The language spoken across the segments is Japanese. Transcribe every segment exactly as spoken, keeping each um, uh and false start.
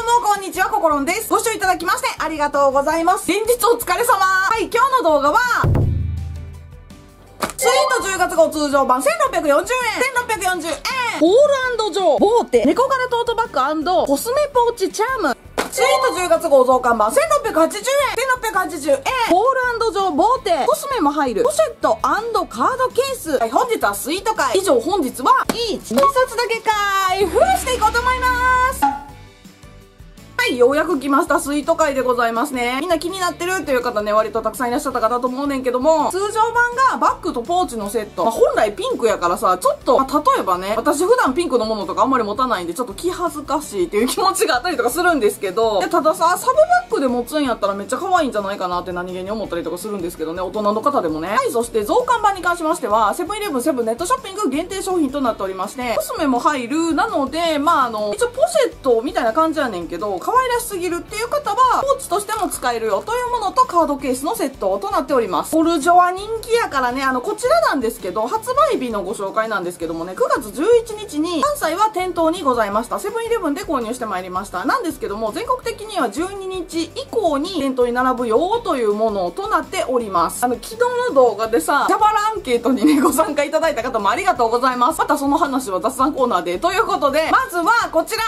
どうもこんにちは、こころんです。ご視聴いただきましてありがとうございます。連日お疲れ様。はい、今日の動画は、スイートじゅうがつ号通常版せんろっぴゃくよんじゅうえん。せんろっぴゃくよんじゅうえん。ポール&ジョーボーテ猫柄トートバッグ&コスメポーチチャーム。スイートじゅうがつ号増刊版せんろっぴゃくはちじゅうえん。せんろっぴゃくはちじゅうえん。ポール&ジョーボーテコスメも入るポシェット&カードケース。はい、本日はスイート会。以上、本日はにさつだけ開封していこうと思います。はい、ようやく来ましたスイート会でございますね。みんな気になってるという方ね、割とたくさんいらっしゃった方と思うねんけども、通常版がバッグとポーチのセット、まあ、本来ピンクやからさ、ちょっと、まあ、例えばね、私普段ピンクのものとかあんまり持たないんで、ちょっと気恥ずかしいっていう気持ちがあったりとかするんですけど、たださ、サブバッグで持つんやったらめっちゃ可愛いんじゃないかなって何気に思ったりとかするんですけどね、大人の方でもね。はい、そして増刊版に関しましては、セブンイレブンセブンネットショッピング限定商品となっておりまして、コスメも入る、なので、まああの、一応ポシェットみたいな感じやねんけど、可愛らしすぎるっていう方はポーチとしても使えるよというものとカードケースのセットとなっております。ポール&ジョーは人気やからね、あのこちらなんですけど、発売日のご紹介なんですけどもね、くがつじゅういちにちに関西は店頭にございました。セブンイレブンで購入してまいりました。なんですけども、全国的にはじゅうににち以降に店頭に並ぶよというものとなっております。あの昨日の動画でさ、ジャバラアンケートにねご参加いただいた方もありがとうございます。またその話は雑談コーナーでということで、まずはこちら。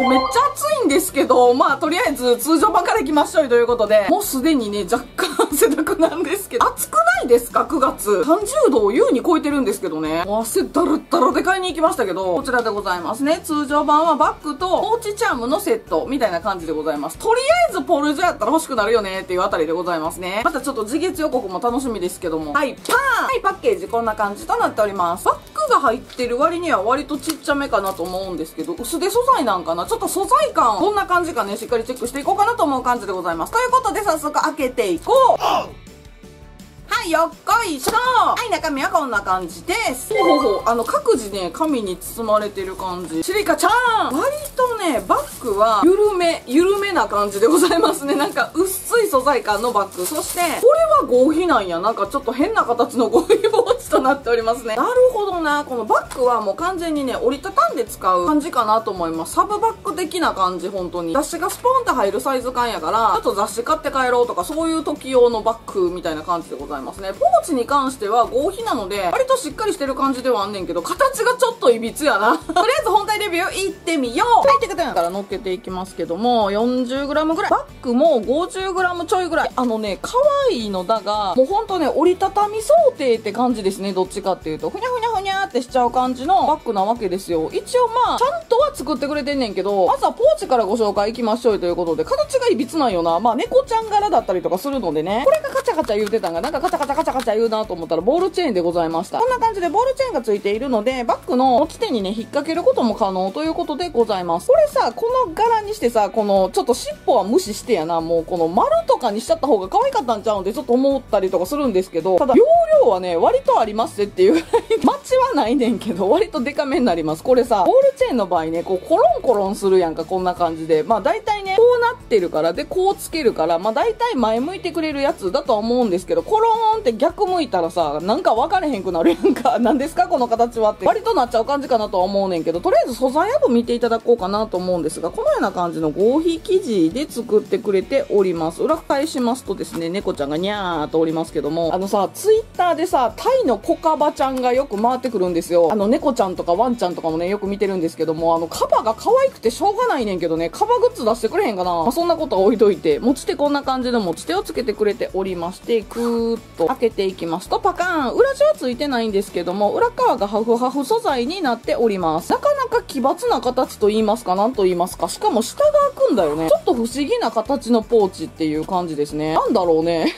めっちゃ暑いんですけど、まあとりあえず通常版からいきましょうということで、もうすでにね、若干汗だくなんですけど、暑くないですか ?くがつ。さんじゅうどを優に超えてるんですけどね。汗だるだるで買いに行きましたけど、こちらでございますね。通常版はバッグとポーチチャームのセットみたいな感じでございます。とりあえずポールジョーやったら欲しくなるよねっていうあたりでございますね。またちょっと次月予告も楽しみですけども。はい、パーン!はい、パッケージこんな感じとなっております。バッグが入ってる割には割とちっちゃめかなと思うんですけど、薄手素材なんかな?ちょっと素材感、どんな感じかね、しっかりチェックしていこうかなと思う感じでございます。ということで、早速開けていこう。はい、よっこいしょ。はい、中身はこんな感じです。ほうほうほう。あの、各自ね、紙に包まれてる感じ。シリカちゃん!割とね、バッグは、緩め、緩めな感じでございますね。なんか、薄い素材感のバッグ。そして、これは合皮なんや。なんかちょっと変な形の合皮棒となっておりますね。なるほどな。このバッグはもう完全にね、折りたたんで使う感じかなと思います。サブバッグ的な感じ、本当に。雑誌がスポンって入るサイズ感やから、ちょっと雑誌買って帰ろうとか、そういう時用のバッグみたいな感じでございますね。ポーチに関しては合皮なので、割としっかりしてる感じではあんねんけど、形がちょっといびつやな。とりあえず本体レビューいってみよう。はい、ってことやから乗っけていきますけども、よんじゅうグラム ぐらい。バッグも ごじゅうグラム ちょいぐらい。あのね、可愛いのだが、もうほんとね、折りたたみ想定って感じですね。どっちかっていうと、ふにゃふにゃふにゃってしちゃう感じのバッグなわけですよ。一応まあ、ちゃんとは作ってくれてんねんけど、まずはポーチからご紹介いきましょうということで、形がいびつなんよな。まあ、猫ちゃん柄だったりとかするのでね、これがカチャカチャ言うてたんが、なんかカチャカチャカチャカチャ言うなと思ったら、ボールチェーンでございました。こんな感じでボールチェーンがついているので、バッグの持ち手にね、引っ掛けることも可能ということでございます。これさ、この柄にしてさ、この、ちょっと尻尾は無視してやな、もうこの丸とかにしちゃった方が可愛かったんちゃうんで、ちょっと思ったりとかするんですけど、ただ、容量はね、割とありますっていうぐらい街はないねんけど、割とデカめになります。これさ、ボールチェーンの場合ね、こうコロンコロンするやんか。こんな感じで、まあ大体ね、こうなってるから、でこうつけるから、まあ大体前向いてくれるやつだとは思うんですけど、コローンって逆向いたらさ、なんか分かれへんくなるやんか。なんですかこの形はって割となっちゃう感じかなとは思うねんけど、とりあえず素材やぶ見ていただこうかなと思うんですが、このような感じの合皮生地で作ってくれております。裏返しますとですね、猫ちゃんがにゃーっとおりますけども、あのさ、ツイッターでさ、タイのコカバちゃんがよく回ってくるんですよ。あの猫ちゃんとかワンちゃんとかもね、よく見てるんですけども、あのカバが可愛くてしょうがないねんけどね、カバグッズ出してくれへんかな。まあ、そんなことは置いといて、持ち手こんな感じの持ち手をつけてくれておりまして、くーっと開けていきますとパカーン。裏地はついてないんですけども、裏側がハフハフ素材になっております。なかなか奇抜な形と言いますか、なんと言いますか、しかも下が開くんだよね。ちょっと不思議な形のポーチっていう感じですね。なんだろうね。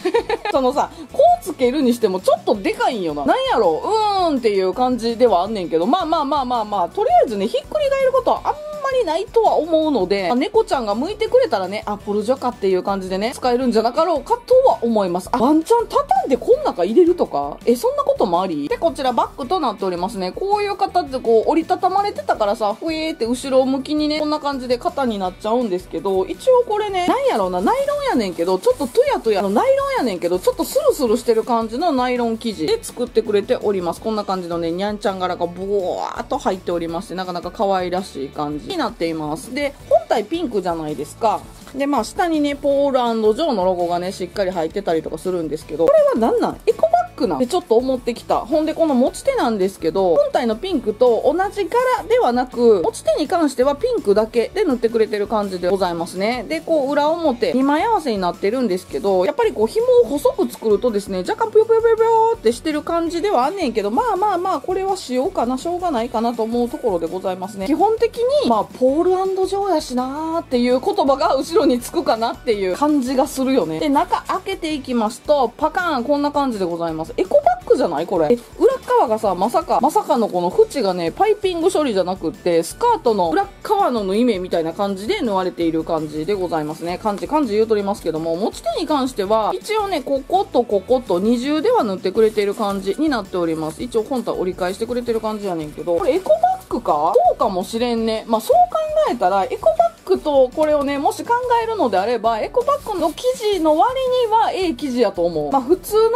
そのさ、こうつけるにしてもちょっとでかいんよな。なんやろう、うーんっていう感じではあんねんけど、まあまあまあまあまあ、とりあえずね、ひっくり返ることはあんまりないとは思うので、まあ、猫ちゃんが向いてくれたらね、あ、ポール&ジョーかっていう感じでね、使えるんじゃなかろうかとは思います。あ、ワンチャン畳んでこん中入れるとか、え、そんなこともあり?で、こちらバッグとなっておりますね。こういう形でこう折りたたまれてたからさ、ふえーって後ろ向きにね、こんな感じで肩になっちゃうんですけど、一応これね、なんやろうな、ナイロンやねんけど、ちょっとトゥヤトゥヤのナイロンやねんけど、ちょっとスルスルしてる感じのナイロン生地で作ってくれております。こんな感じのね、にゃんちゃん柄がボワーっと入っておりまして、なかなか可愛らしい感じになっています。で、本体ピンクじゃないですか。で、まあ下にね、ポール&ジョーのロゴがね、しっかり入ってたりとかするんですけど、これはなんなん？エコバッグなん？で、ちょっと思ってきた。ほんで、この持ち手なんですけど、本体のピンクと同じ柄ではなく、持ち手に関してはピンクだけで塗ってくれてる感じでございますね。で、こう、裏表、にまい合わせになってるんですけど、やっぱりこう、紐を細く作るとですね、若干ぷよぷよぷよぷよってしてる感じではあんねんけど、まあまあまあ、これはしようかな、しょうがないかなと思うところでございますね。基本的に、まあ、ポール&ジョーやしなーっていう言葉が後ろにつくかなっていう感じがするよね。で、中開けていきますと、パカーン、こんな感じでございます。エコバッグじゃないこれ。え、裏側がさ、まさか、まさかのこの縁がね、パイピング処理じゃなくって、スカートの裏側の縫い目みたいな感じで縫われている感じでございますね。感じ、感じ言うとりますけども、持ち手に関しては、一応ね、こことここと二重では塗ってくれている感じになっております。一応本体折り返してくれてる感じやねんけど、これエコバッグか？そうかもしれんね。まあ、そう考えたら、エコバッグとこれをね、もし考えるのであれば、エコバッグの生地の割には A 生地やと思う。まあ普通のタブ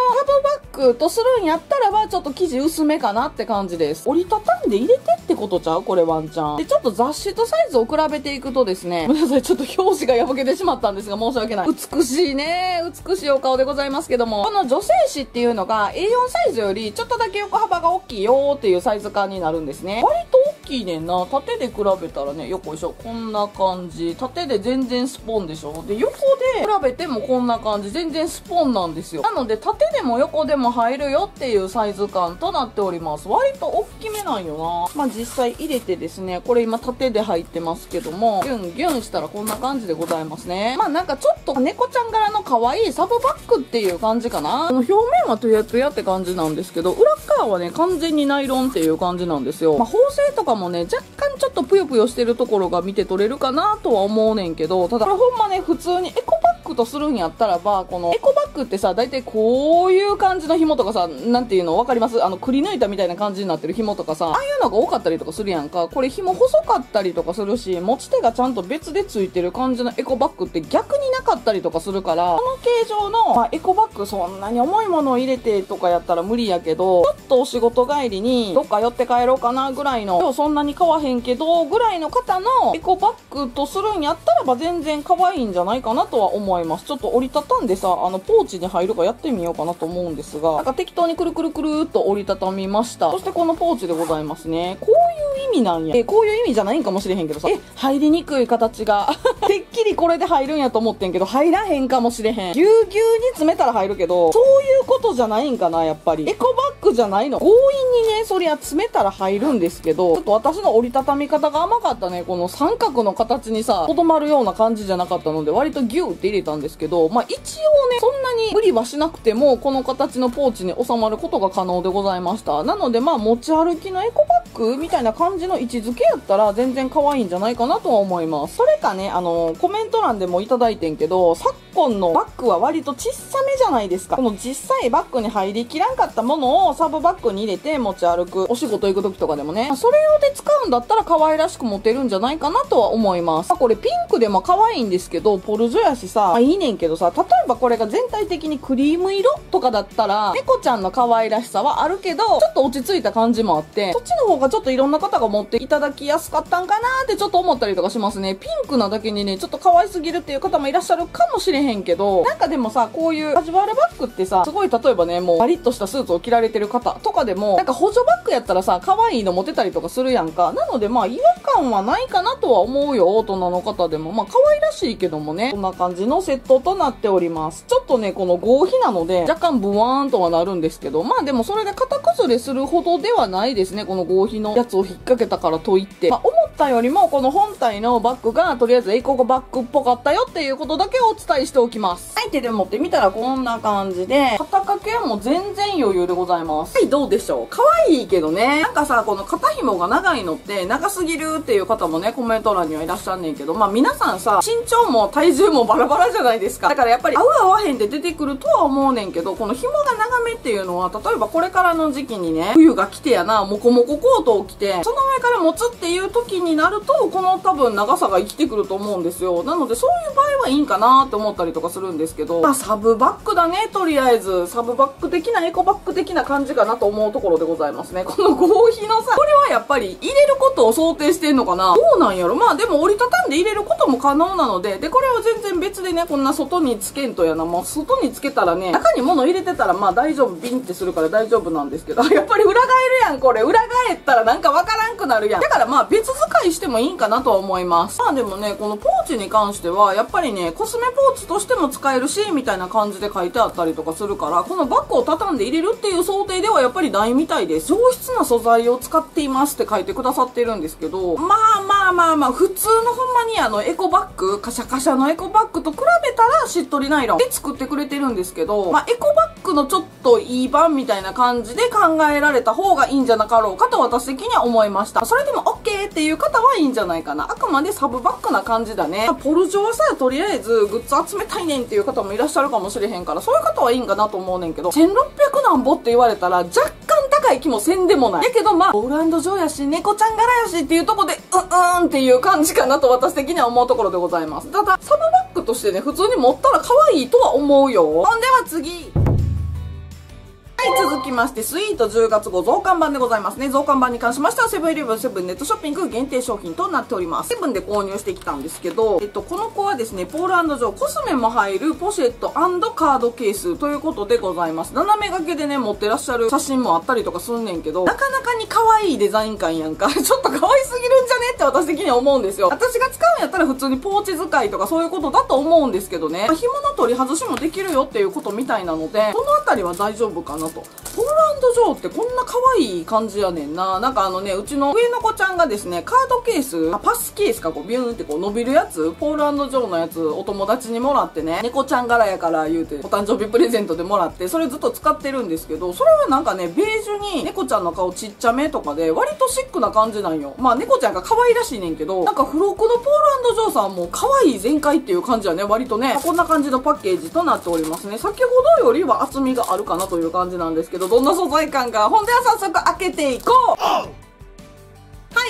バッグとするんやったらば、ちょっと生地薄めかなって感じです。折りたたんで入れてってことちゃうこれワンチャン。で、ちょっと雑誌とサイズを比べていくとですね、ごめんなさい、ちょっと表紙が破けてしまったんですが、申し訳ない。美しいね、美しいお顔でございますけども、この女性誌っていうのが エーよん サイズよりちょっとだけ横幅が大きいよーっていうサイズ感になるんですね。割と大きいねんな。縦で比べたらね、よっこいしょ。こんな感じ。縦で全然スポンでしょ。で、横で比べてもこんな感じ。全然スポンなんですよ。なので、縦でも横でも入るよっていうサイズ感となっております。割と大きめなんよな。まあ、実際入れてですね、これ今縦で入ってますけども、ギュンギュンしたらこんな感じでございますね。まあ、なんかちょっと猫ちゃん柄の可愛いサブバッグっていう感じかな。あの表面はトゥヤトゥヤって感じなんですけど、裏側はね、完全にナイロンっていう感じなんですよ。まあ、縫製とかもね、若干ちょっとぷよぷよしてるところが見て取れるかなとは思うねんけど、ただこれほんまね、普通にエコバッグとするんやったらば、このエコバッグってさ、大体こういう感じの紐とかさ、なんていうの分かります？あのくり抜いたみたいな感じになってる紐とかさ、ああいうのが多かったりとかするやんか。これ紐細かったりとかするし、持ち手がちゃんと別でついてる感じのエコバッグって逆になかったりとかするから、この形状の、まあ、エコバッグそんなに重いものを入れてとかやったら無理やけど、ちょっとお仕事帰りにどっか寄って帰ろうかなぐらいの、今日そんなに買わへんけどぐらいの方のエコバッグとするんやったらば全然可愛いんじゃないかなとは思います。ちょっと折りたたんでさ、あのポーチに入るかやってみようかなと思うんですが、なんか適当にくるくるくるーっと折りたたみました。そしてこのポーチでございますね。こういう意味なんや。え、こういう意味じゃないんかもしれへんけどさ、え、入りにくい形がてっきりこれで入るんやと思ってんけど、入らへんかもしれへん。ぎゅうぎゅうに詰めたら入るけど、そういうことじゃないんかな。やっぱりエコバッグじゃないの。強引にね、そりゃ詰めたら入るんですけど、ちょっと私の折りたたみ方が甘かったね。この三角の形にさ、とどまるような感じじゃなかったので、割とギューって入れたんですけど、まあ一応ね、そんなに無理はしなくても、この形のポーチに収まることが可能でございました。なので、まあ持ち歩きのエコバッグみたいな感じの位置づけやったら、全然可愛いんじゃないかなとは思います。それかね、あの、コメント欄でもいただいてんけど、昨今のバッグは割と小さめじゃないですか。この実際バッグに入りきらんかったものをサブバッグに入れて持ち歩く。お仕事行く時とかでもね、それ用で使うんだったら可愛らしく持てるんじゃないかなとは思います。まあこれピンクでも可愛いんですけど、ポルジョやしさ、まあ、いいねんけどさ、例えばこれが全体的にクリーム色とかだったら、猫ちゃんの可愛らしさはあるけど、ちょっと落ち着いた感じもあって、そっちの方がちょっといろんな方が持っていただきやすかったんかなーってちょっと思ったりとかしますね。ピンクなだけにね、ちょっと可愛すぎるっていう方もいらっしゃるかもしれへんけど、なんかでもさ、こういうカジュアルバッグってさ、すごい例えばね、もうバリッとしたスーツを着られてる方とかでも、なんか補助バッグやったらさ、可愛いの持てたりとかするやんか。なのでまあ違和感はないかなとは思うよ、大人の方でも。まあ可愛らしいけどもね、こんな感じのセットとなっております。ちょっとね、この合皮なので、若干ブワーンとはなるんですけど、まあでもそれで型崩れするほどではないですね、この合皮のやつを引っ掛けたからといって。まあ思ったよりも、この本体のバッグが、とりあえずエコバッグっぽかったよっていうことだけをお伝えしておきます。はい、手で持ってみたらこんな感じで、肩掛けはもう全然余裕でございます。はい、どうでしょう。可愛いけどね、なんかさ、この肩紐が長いのって、長すぎるっていう方もね、コメント欄にはいらっしゃんねんけど、まあ皆さんさ、身長も体重もバラバラじゃないですか。だからやっぱり合う合わへんで出てくるとは思うねんけど、この紐が長めっていうのは、例えばこれからの時期にね、冬が来てやな、モコモココートを着て、その上から持つっていう時になると、この多分長さが生きてくると思うんですよ。なのでそういう場合はいいんかなーって思ったったりとかするんですけど、まあ、サブバッグだね、とりあえず。サブバッグ的なエコバッグ的な感じかなと思うところでございますね。この合皮のさ、これはやっぱり入れることを想定してんのかな、どうなんやろ。まあでも折りたたんで入れることも可能なので、で、これは全然別でね、こんな外につけんとやな、もう外につけたらね、中に物入れてたらまあ大丈夫、ビンってするから大丈夫なんですけど、やっぱり裏返るやん、これ。裏返ったらなんかわからんくなるやん。だからまあ別使いしてもいいんかなとは思います。まあでもね、このポーチに関しては、やっぱりね、コスメポーチとしても使えるし、みたいな感じで書いてあったりとかするから、このバッグを畳んで入れるっていう想定ではやっぱりないみたいです。上質な素材を使っていますって書いてくださってるんですけど、まあまあまあまあ、普通のほんまにあのエコバッグ、カシャカシャのエコバッグと比べたらしっとりナイロンで作ってくれてるんですけど、まあエコバッグのちょっといい版みたいな感じで考えられた方がいいんじゃなかろうかと私的には思いました。それでも OK っていう方はいいんじゃないかな。あくまでサブバッグな感じだね。ポルジョはさ、とりあえずグッズ集めたいねんっていう方もいらっしゃるかもしれへんから、そういう方はいいんかなと思うねんけど、せんろっぴゃくなんぼって言われたら若干高い気もせんでもない。だけどまあ、ポールアンドジョーやし、猫ちゃん柄やしっていうとこで、うんうんっていう感じかなと私的には思うところでございます。ただ、サブバッグとしてね、普通に持ったら可愛いとは思うよ。ほんでは次。はい、続きまして、スイートじゅうがつごう増刊版でございますね。増刊版に関しましては、セブンイレブン、セブンネットショッピング限定商品となっております。セブンで購入してきたんですけど、えっと、この子はですね、ポールアンドジョーコスメも入るポシェット&カードケースということでございます。斜め掛けでね、持ってらっしゃる写真もあったりとかすんねんけど、なかなかに可愛いデザイン感やんか。ちょっと可愛すぎるんじゃねって私的には思うんですよ。私が使うんやったら普通にポーチ使いとかそういうことだと思うんですけどね。紐の取り外しもできるよっていうことみたいなので、このあたりは大丈夫かなと。ポールアンドジョーってこんな可愛い感じやねんな。なんかあのね、うちの上の子ちゃんがですね、カードケース、あ、パスケースか、こうビューンってこう伸びるやつ、ポールアンドジョーのやつお友達にもらってね、猫ちゃん柄やから言うて、お誕生日プレゼントでもらって、それずっと使ってるんですけど、それはなんかね、ベージュに猫ちゃんの顔ちっちゃめとかで、割とシックな感じなんよ。まあ猫ちゃんが可愛らしいねんけど、なんか付録のポールアンドジョーさんも可愛い全開っていう感じやね、割とね。こんな感じのパッケージとなっておりますね。先ほどよりは厚みがあるかなという感じなんですけど、どんな素材感か。ほんでは早速開けていこう。は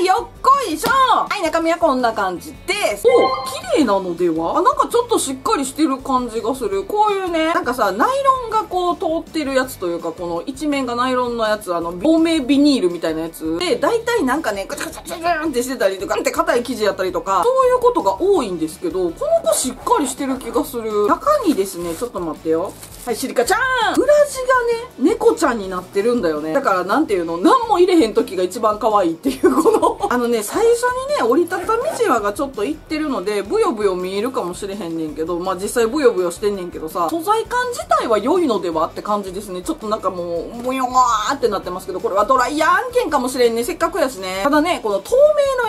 い、よっこいしょ。はい、中身はこんな感じです。お、綺麗なのでは？あ、なんかちょっとしっかりしてる感じがする。こういうね、なんかさ、ナイロンがこう通ってるやつというか、この一面がナイロンのやつ、あの、透明ビニールみたいなやつで、だいたいなんかね、カチャカチャカチャンってしてたりとか、なんて硬い生地やったりとか、そういうことが多いんですけど、この子しっかりしてる気がする。中にですね、ちょっと待ってよ。はい、シリカちゃん！裏地がね、猫ちゃんになってるんだよね。だから、なんていうの、なんも入れへん時が一番可愛いっていう、この。あのね、最初にね、折りたたみじわがちょっといってるので、ブヨブヨ見えるかもしれへんねんけど、まあ実際ブヨブヨしてんねんけどさ、素材感自体は良いのではって感じですね。ちょっとなんかもう、もよーってなってますけど、これはドライヤー案件かもしれんね。せっかくやしね。ただね、この透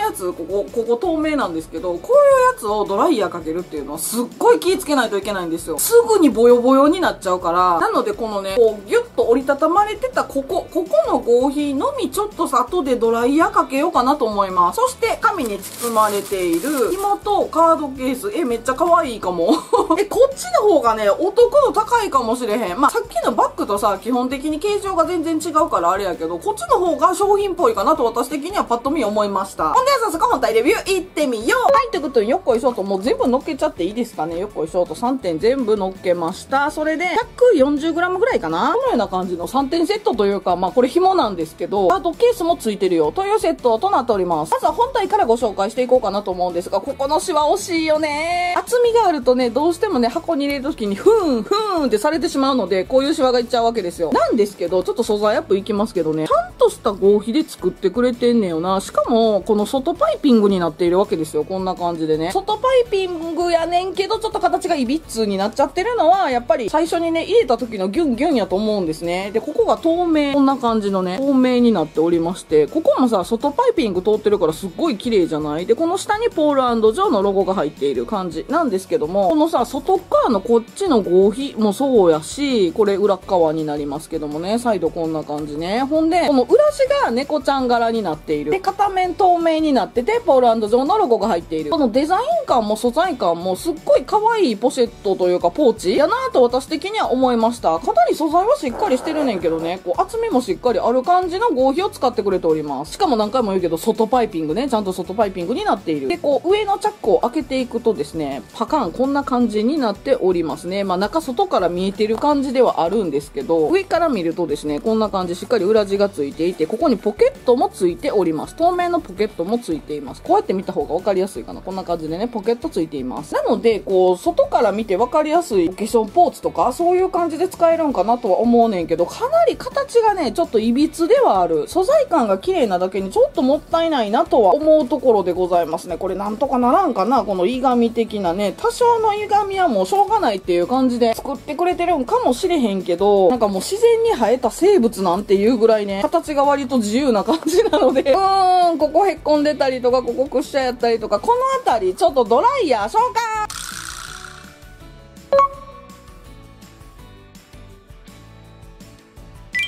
明のやつ、ここ、ここ透明なんですけど、こういうやつをドライヤーかけるっていうのは、すっごい気ぃつけないといけないんですよ。すぐにボヨボヨになっちゃう。ちゃうから。なのでこのね、こうギュッと折りたたまれてたここ、ここの合皮のみちょっと後でドライヤーかけようかなと思います。そして紙に包まれている紐とカードケース。え、めっちゃ可愛いかも。え、こっちの方がね、お得度高いかもしれへん。まあ、さっきのバッグとさ、基本的に形状が全然違うからあれやけど、こっちの方が商品っぽいかなと私的にはパッと見思いました。ほんでは早速本体レビュー行ってみよう。はい、ということでよっこいしょと、もう全部乗っけちゃっていいですかね。よっこいしょとさんてん全部乗っけました。それで、ひゃくよんじゅうグラム ぐらいかな、このような感じのさんてんセットというか、まあこれ紐なんですけど、カードケースもついてるよというセットとなっております。まずは本体からご紹介していこうかなと思うんですが、ここのシワ惜しいよね。厚みがあるとね、どうしてもね、箱に入れるときにふーん、ふーんってされてしまうので、こういうシワがいっちゃうわけですよ。なんですけど、ちょっと素材アップいきますけどね、ちゃんとした合皮で作ってくれてんねんよな。しかも、この外パイピングになっているわけですよ。こんな感じでね。外パイピングやねんけど、ちょっと形がいびつになっちゃってるのは、やっぱり最初にね、入れた時のギュンギュンやと思うんですね。で、ここが透明。こんな感じのね、透明になっておりまして、ここもさ、外パイピング通ってるからすっごい綺麗じゃない？で、この下にポールアンドジョーのロゴが入っている感じなんですけども、このさ、外側のこっちの合皮もそうやし、これ裏側になりますけどもね、サイドこんな感じね。ほんで、この裏地が猫ちゃん柄になっているで、片面透明になっててポール&ジョーのロゴが入っている。このデザイン感も素材感もすっごい可愛いポシェットというかポーチやなぁと私的には思いました。かなり素材はしっかりしてるねんけどね、こう厚みもしっかりある感じの合皮を使ってくれております。しかも何回も言うけど外パイピングね、ちゃんと外パイピングになっている。で、こう上のチャックを開けていくとですね、パカンこんな感じになっておりますね。まあ中外から見えてる感じではあるんですけど、上から見るとですね、こんな感じ、しっかり裏地がついていて、ここにポケットもついております。透明のポケットもついています。こうやって見た方が分かりやすいかな。こんな感じでね、ポケットついています。なのでこう外から見て分かりやすいお化粧ポーチとかそういう感じで使えるんかなとは思うねんけど、かなり形がねちょっといびつではある。素材感が綺麗なだけにちょっともったいないなとは思うところでございますね。これなんとかならんかな、このいがみ的なね。多少のいがみはもうしょうがないっていう感じで作ってくれてるんかもしれへんけど、なんかもう自然に生えた生物なんていうぐらいね、形が割と自由な感じなので、うーん、ここへっこんでたりとか、ここくっしゃやったりとか、この辺りちょっとドライヤー消化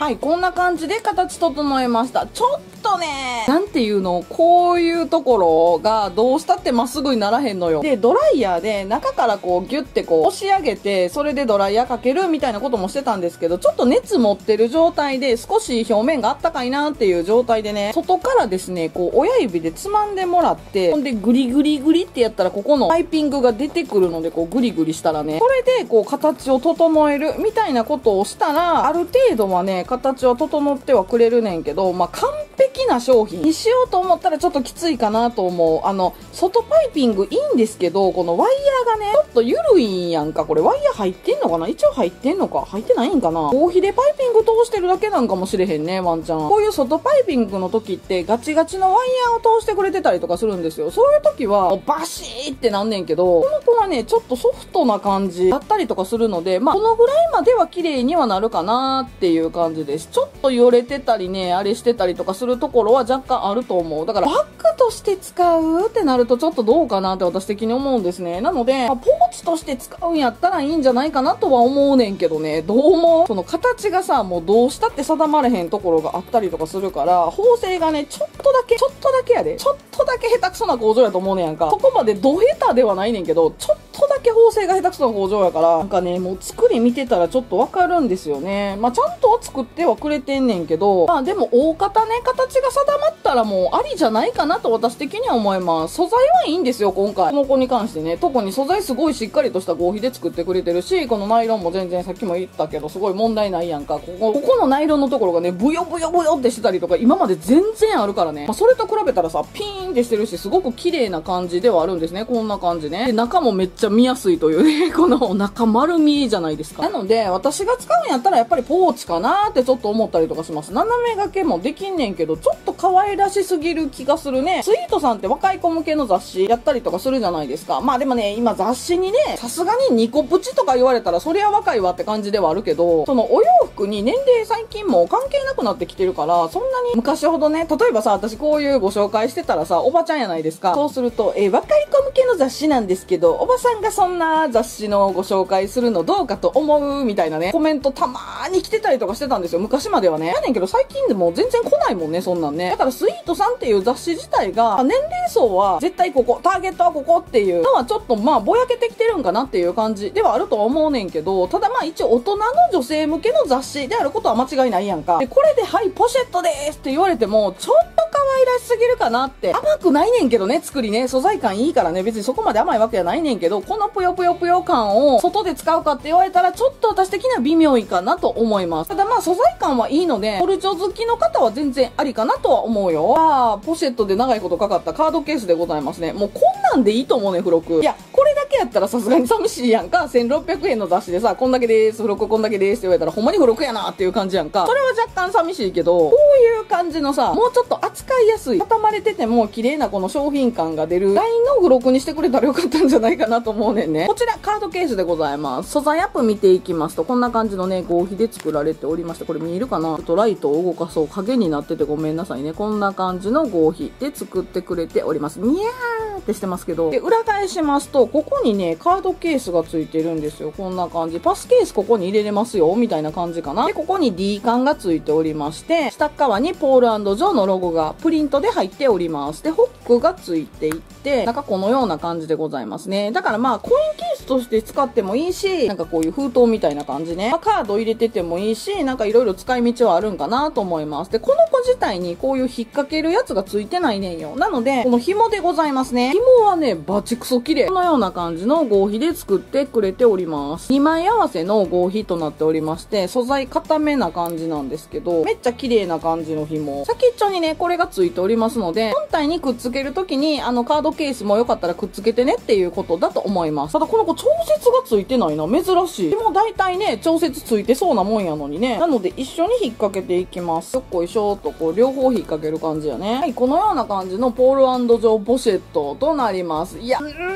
はい、こんな感じで形整えました。ちょっとね、なんていうの、こういうところがどうしたってまっすぐにならへんのよ。で、ドライヤーで中からこうギュってこう押し上げて、それでドライヤーかけるみたいなこともしてたんですけど、ちょっと熱持ってる状態で少し表面があったかいなっていう状態でね、外からですね、こう親指でつまんでもらって、ほんでグリグリグリってやったらここのパイピングが出てくるので、こうグリグリしたらね、それでこう形を整えるみたいなことをしたら、ある程度はね、形は整ってはくれるねんけど、まあ、完璧な商品にしようと思ったらちょっときついかなと思う。あの、外パイピングいいんですけど、このワイヤーがね、ちょっと緩いんやんか。これワイヤー入ってんのかな、一応入ってんのか入ってないんかな。合皮でパイピング通してるだけなんかもしれへんね、ワンちゃん。こういう外パイピングの時ってガチガチのワイヤーを通してくれてたりとかするんですよ。そういう時はバシーってなんねんけど、この子はね、ちょっとソフトな感じだったりとかするので、まあ、このぐらいまでは綺麗にはなるかなっていう感じです。ちょっとよれてたりね、あれしてたりとかするところは若干あると思う。だからバッグとして使うってなるとちょっとどうかなって私的に思うんですね。なので、まあ、ポーチとして使うんやったらいいんじゃないかなとは思うねんけどね。どうもその形がさ、もうどうしたって定まれへんところがあったりとかするから、縫製がね、ちょっとだけちょっとだけやでちょっとだけ下手くそな工場やと思うねんやんか。そこまでど下手ではないねんけど、ちょっとだけ縫製が下手くそな工場やから、なんかね、もう作り見てたらちょっとわかるんですよね。まあ、ちゃんとは作ってではくれてんねんけど、まあでも大方ね、形が定まったらもうありじゃないかなと私的には思います。素材はいいんですよ、今回。この子に関してね、特に素材すごいしっかりとした合皮で作ってくれてるし、このナイロンも全然さっきも言ったけど、すごい問題ないやんか。ここ、ここのナイロンのところがね、ブヨブヨブヨってしてたりとか、今まで全然あるからね。まあ、それと比べたらさ、ピーンってしてるし、すごく綺麗な感じではあるんですね。こんな感じね。で、中もめっちゃ見やすいというね、この中丸見じゃないですか。なので、私が使うんやったらやっぱりポーチかなーってちょっと思ったりとかします。斜め掛けもできんねんけど、ちょっと可愛らしすぎる気がするね。スイートさんって若い子向けの雑誌やったりとかするじゃないですか。まあでもね、今雑誌にね、さすがににこプチとか言われたらそりゃ若いわって感じではあるけど、そのお洋服に年齢最近も関係なくなってきてるから、そんなに昔ほどね、例えばさ、私こういうご紹介してたらさ、おばちゃんやないですか。そうすると、え、若い子向けの雑誌なんですけど、おばさんがそんな雑誌のご紹介するのどうかと思うみたいなね、コメントたまーに来てたりとかしてたんですよ、昔まではね。やねんけど最近でも全然来ないもんね、そんなんね。だからスイートさんっていう雑誌自体が、年齢層は絶対ここ、ターゲットはここっていうのはちょっとまあぼやけてきてるんかなっていう感じではあるとは思うねんけど、ただまあ一応大人の女性向けの雑誌であることは間違いないやんか。で、これではいポシェットでーすって言われても、ちょっと可愛らしすぎるかなって。甘くないねんけどね、作りね、素材感いいからね、別にそこまで甘いわけじゃないねんけど、このぷよぷよぷよ感を外で使うかって言われたらちょっと私的には微妙いかなと思います。ただまあ素材感はいいので、ポルジョ好きの方は全然ありかなとは思うよ。ああ、ポシェットで長いことかかったカードケースでございますね。もうこんなんでいいと思うね、付録。いや、これだけやったらさすがに寂しいやんか。せんろっぴゃくえんの雑誌でさ、こんだけでーす、付録こんだけでーすって言われたら、ほんまに付録やなーっていう感じやんか。それは若干寂しいけど、こういう感じのさ、もうちょっと扱いやすい、畳まれてても綺麗なこの商品感が出るラインの付録にしてくれたらよかったんじゃないかなと思うねんね。こちらカードケースでございます。素材アップ見ていきますと、こんな感じのね、合皮で作られておりまして、これ見えるかな？ちょっとライトを動かそう。影になっててごめんなさいね。こんな感じの合皮で作ってくれております。にゃーってしてますけど。で、裏返しますと、ここににね、カードケースがついてるんですよ。こんな感じ。パスケースここに入れれますよ、みたいな感じかな。で、ここに D 缶がついておりまして、下側にポールアンドジョーのロゴがプリントで入っております。で、ホックがついていて、なんかこのような感じでございますね。だからまあ、コインケースとして使ってもいいし、なんかこういう封筒みたいな感じね。まあ、カード入れててもいいし、なんかいろいろ使い道はあるんかなと思います。で、この子自体にこういう引っ掛けるやつがついてないねんよ。なので、この紐でございますね。紐はね、バチクソ綺麗。このような感じの合皮で作ってくれております。にまい合わせの合皮となっておりまして、素材固めな感じなんですけど、めっちゃ綺麗な感じの紐。先っちょにね、これがついておりますので、本体にくっつけるときに、あの、カードケースもよかったらくっつけてねっていうことだと思います。ただこの子調節がついてないな。珍しい。でも大体ね、調節ついてそうなもんやのにね。なので一緒に引っ掛けていきます。よっこいしょーとこう、両方引っ掛ける感じやね。はい、このような感じのポールアンドジョーポシェットとなります。いや、んー、どうや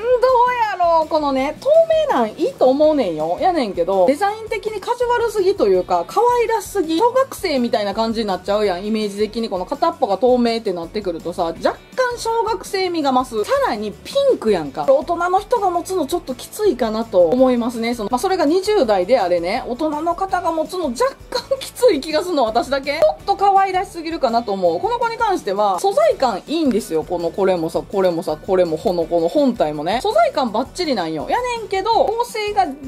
ろうこのね、透明なんいいと思うねんよ。やねんけど、デザイン的にカジュアルすぎというか、可愛らしすぎ。小学生みたいな感じになっちゃうやん。イメージ的にこの片っぽが透明ってなってくるとさ、若干小学生味が増す。さらにピンクやんか。大人の人が持つのちょっときついかなと思いますね。その、まあ、それがにじゅうだいであれね、大人の方が持つの若干きつい気がするの私だけ。ちょっと可愛らしすぎるかなと思う。この子に関しては、素材感いいんですよ。この、これもさ、これもさ、これもこのこの本体もね。素材感バッチリなんよ。やねんけど、縫製が若干ね、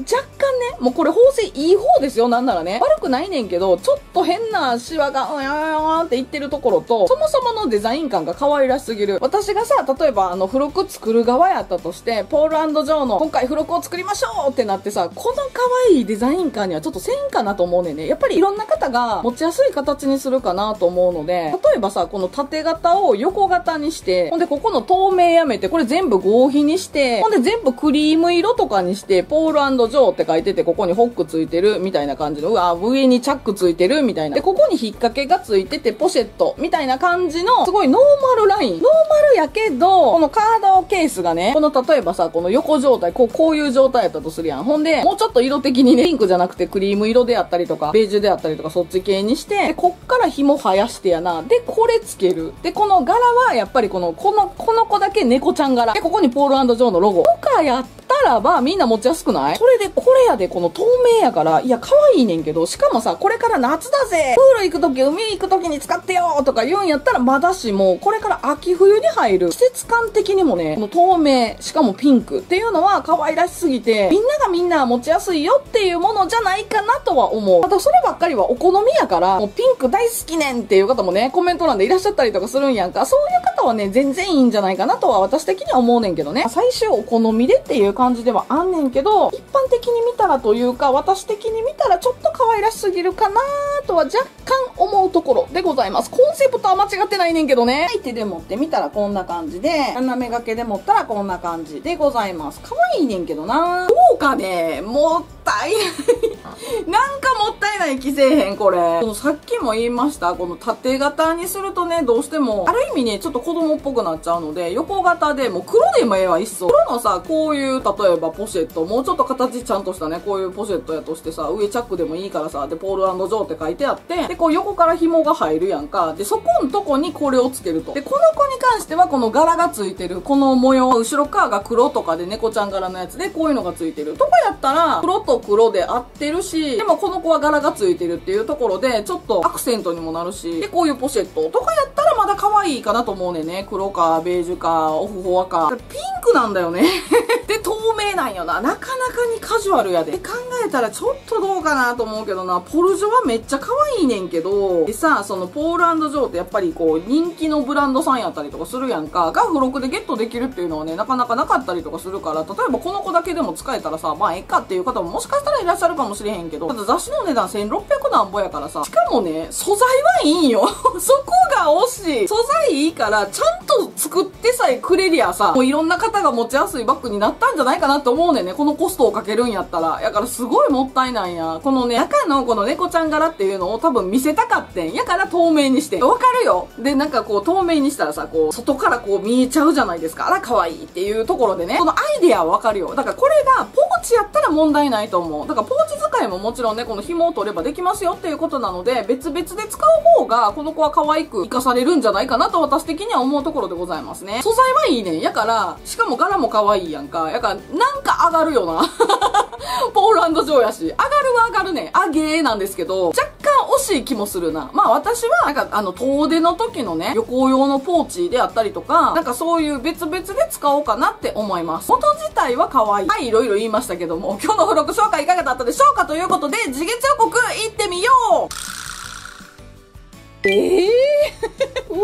もうこれ縫製いい方ですよ。なんならね。悪くないねんけど、ちょっと変なシワが、うやーんって言ってるところと、そもそものデザイン感が可愛らしすぎる。私がさ、例えばあの、付録作る側やったとして、ポールアンドジョーの今回付録を作りましょうってなってさ、この可愛いデザイン感にはちょっとせんかなと思うねんね。やっぱりいろんな方が持ちやすい形にするかなと思うので、例えばさ、この縦型を横型にして、ほんでここの透明やめて、これ全部合皮にして、ほんで全部クリーム色とかにして、ポールアンドジョーって書いてて、ここにホックついてるみたいな感じの、うわ、上にチャックついてるみたいな。で、ここに引っ掛けがついてて、ポシェットみたいな感じの、すごいノーマルライン。ノーマルやけど、このカードケースがね、この例えばさ、この横状態、こう、こういう状態やったとするやん。ほんで、もうちょっと色的にね、ピンクじゃなくてクリーム色であったりとか、ベージュであったりとか、そっち系にして、で、こっから紐生やしてやな。で、これつける。で、この柄は、やっぱりこの、この、この子だけ猫ちゃん柄。で、ここにポールアンドジョーのロゴ。とかやったらば、みんな持ちやすくない？それで、これやで、この透明やから、いや、可愛いねんけど、しかもさ、これから夏だぜ！プール行くとき、海行くときに使ってよとか言うんやったら、まだしも、これから秋冬に入る。季節感的にもね、この透明、しかもピンクっていうのは可愛らしすぎて、みんながみんな持ちやすいよっていうものじゃないかなとは思う。ただ、そればっかりはお好みやから、もうピンク大好きねんっていう方もね、コメント欄でいらっしゃったりとかするんやんか、そういう方はね、全然いいんじゃないかなとは私的には思うねんけどね。最終お好みでっていう感じではあんねんけど、一般的に見たらというか、私的に見たらちょっと可愛らしすぎるかなーとは若干思うところでございます。コンセプトは間違ってないねんけどね。はい、手で持ってみたらこんな感じで、斜め掛けで持ったらこんな感じでございます。可愛いねんけどなー。どうかね、もったいない。なんかもったいない気せえへん、これ。このさっきも言いました、この縦型にするとね、どうしても、ある意味ね、ちょっと子供っぽくなっちゃうので、横型で、もう黒でもええわ、いっそ。黒のさ、こういう、例えばポシェット、もうちょっと形ちゃんとしたね、こういうポシェットやとしてさ、上チャックでもいいからさ、で、ポールアンドジョーって書いてあって、で、こう横から紐が入るやんか。で、そこんとこにこれをつけると。で、この子に関しては、この柄がついてる、この模様、後ろ側が黒とかで猫ちゃん柄のやつで、こういうのがついてる。とかやったら、黒と黒で合ってるし、でもこの子は柄がついてるっていうところで、ちょっとアクセントにもなるし、で、こういうポシェットとかやったらまだ可愛いかなと思うねんね。黒か、ベージュか、オフホワか。ピンクなんだよね。で、透明なんよな。なかなかにカジュアルやで。で、考えたらちょっとどうかなと思うけどな、ポールアンドジョーはめっちゃ可愛いねんけど、でさ、そのポールアンドジョーってやっぱりこう、人気のブランドさんやったりとかするやんか、が付録でゲットできるっていうのはね、なかなかなかったりとかするから、例えばこの子だけでも使えたらさ、まあええかっていう方ももしかしたらいらっしゃるかもしれへんけど、ただ雑誌の値段せんろっぴゃくなんぼやからさ、しかもね、素材はいいんよ。そこが惜しい。素材いいから、ちゃんと作ってさえくれりゃさ、もういろんな方が持ちやすいバッグになったんじゃないかなと思うねんね。このコストをかけるんやったら。やからすごいもったいないや。このね、中のこの猫ちゃん柄っていうのを多分見せたかってん。やから透明にして。わかるよ。で、なんかこう透明にしたらさ、こう、外からこう見えちゃうじゃないですか。あら、可愛いっていうところでね。このアイデアはわかるよ。だからこれがポーチやったら問題ないと思う。だからポーチ使いいももちろんね、この紐を取ればできますよっていうことなので、別々で使う方がこの子は可愛く活かされるんじゃないかなと私的には思うところでございますね。素材はいいねん。やから、しかも柄も可愛いやんか。やから、なんか上がるよな。ポール&ジョーやし。上がるは上がるねん。あげーなんですけど、若干惜しい気もするな。まあ私は、なんかあの、遠出の時のね、旅行用のポーチであったりとか、なんかそういう別々で使おうかなって思います。元自体は可愛い。はい、いろいろ言いましたけども、今日の付録紹介いかがだったでしょうかということで、次元彫刻行ってみよう。えー嘘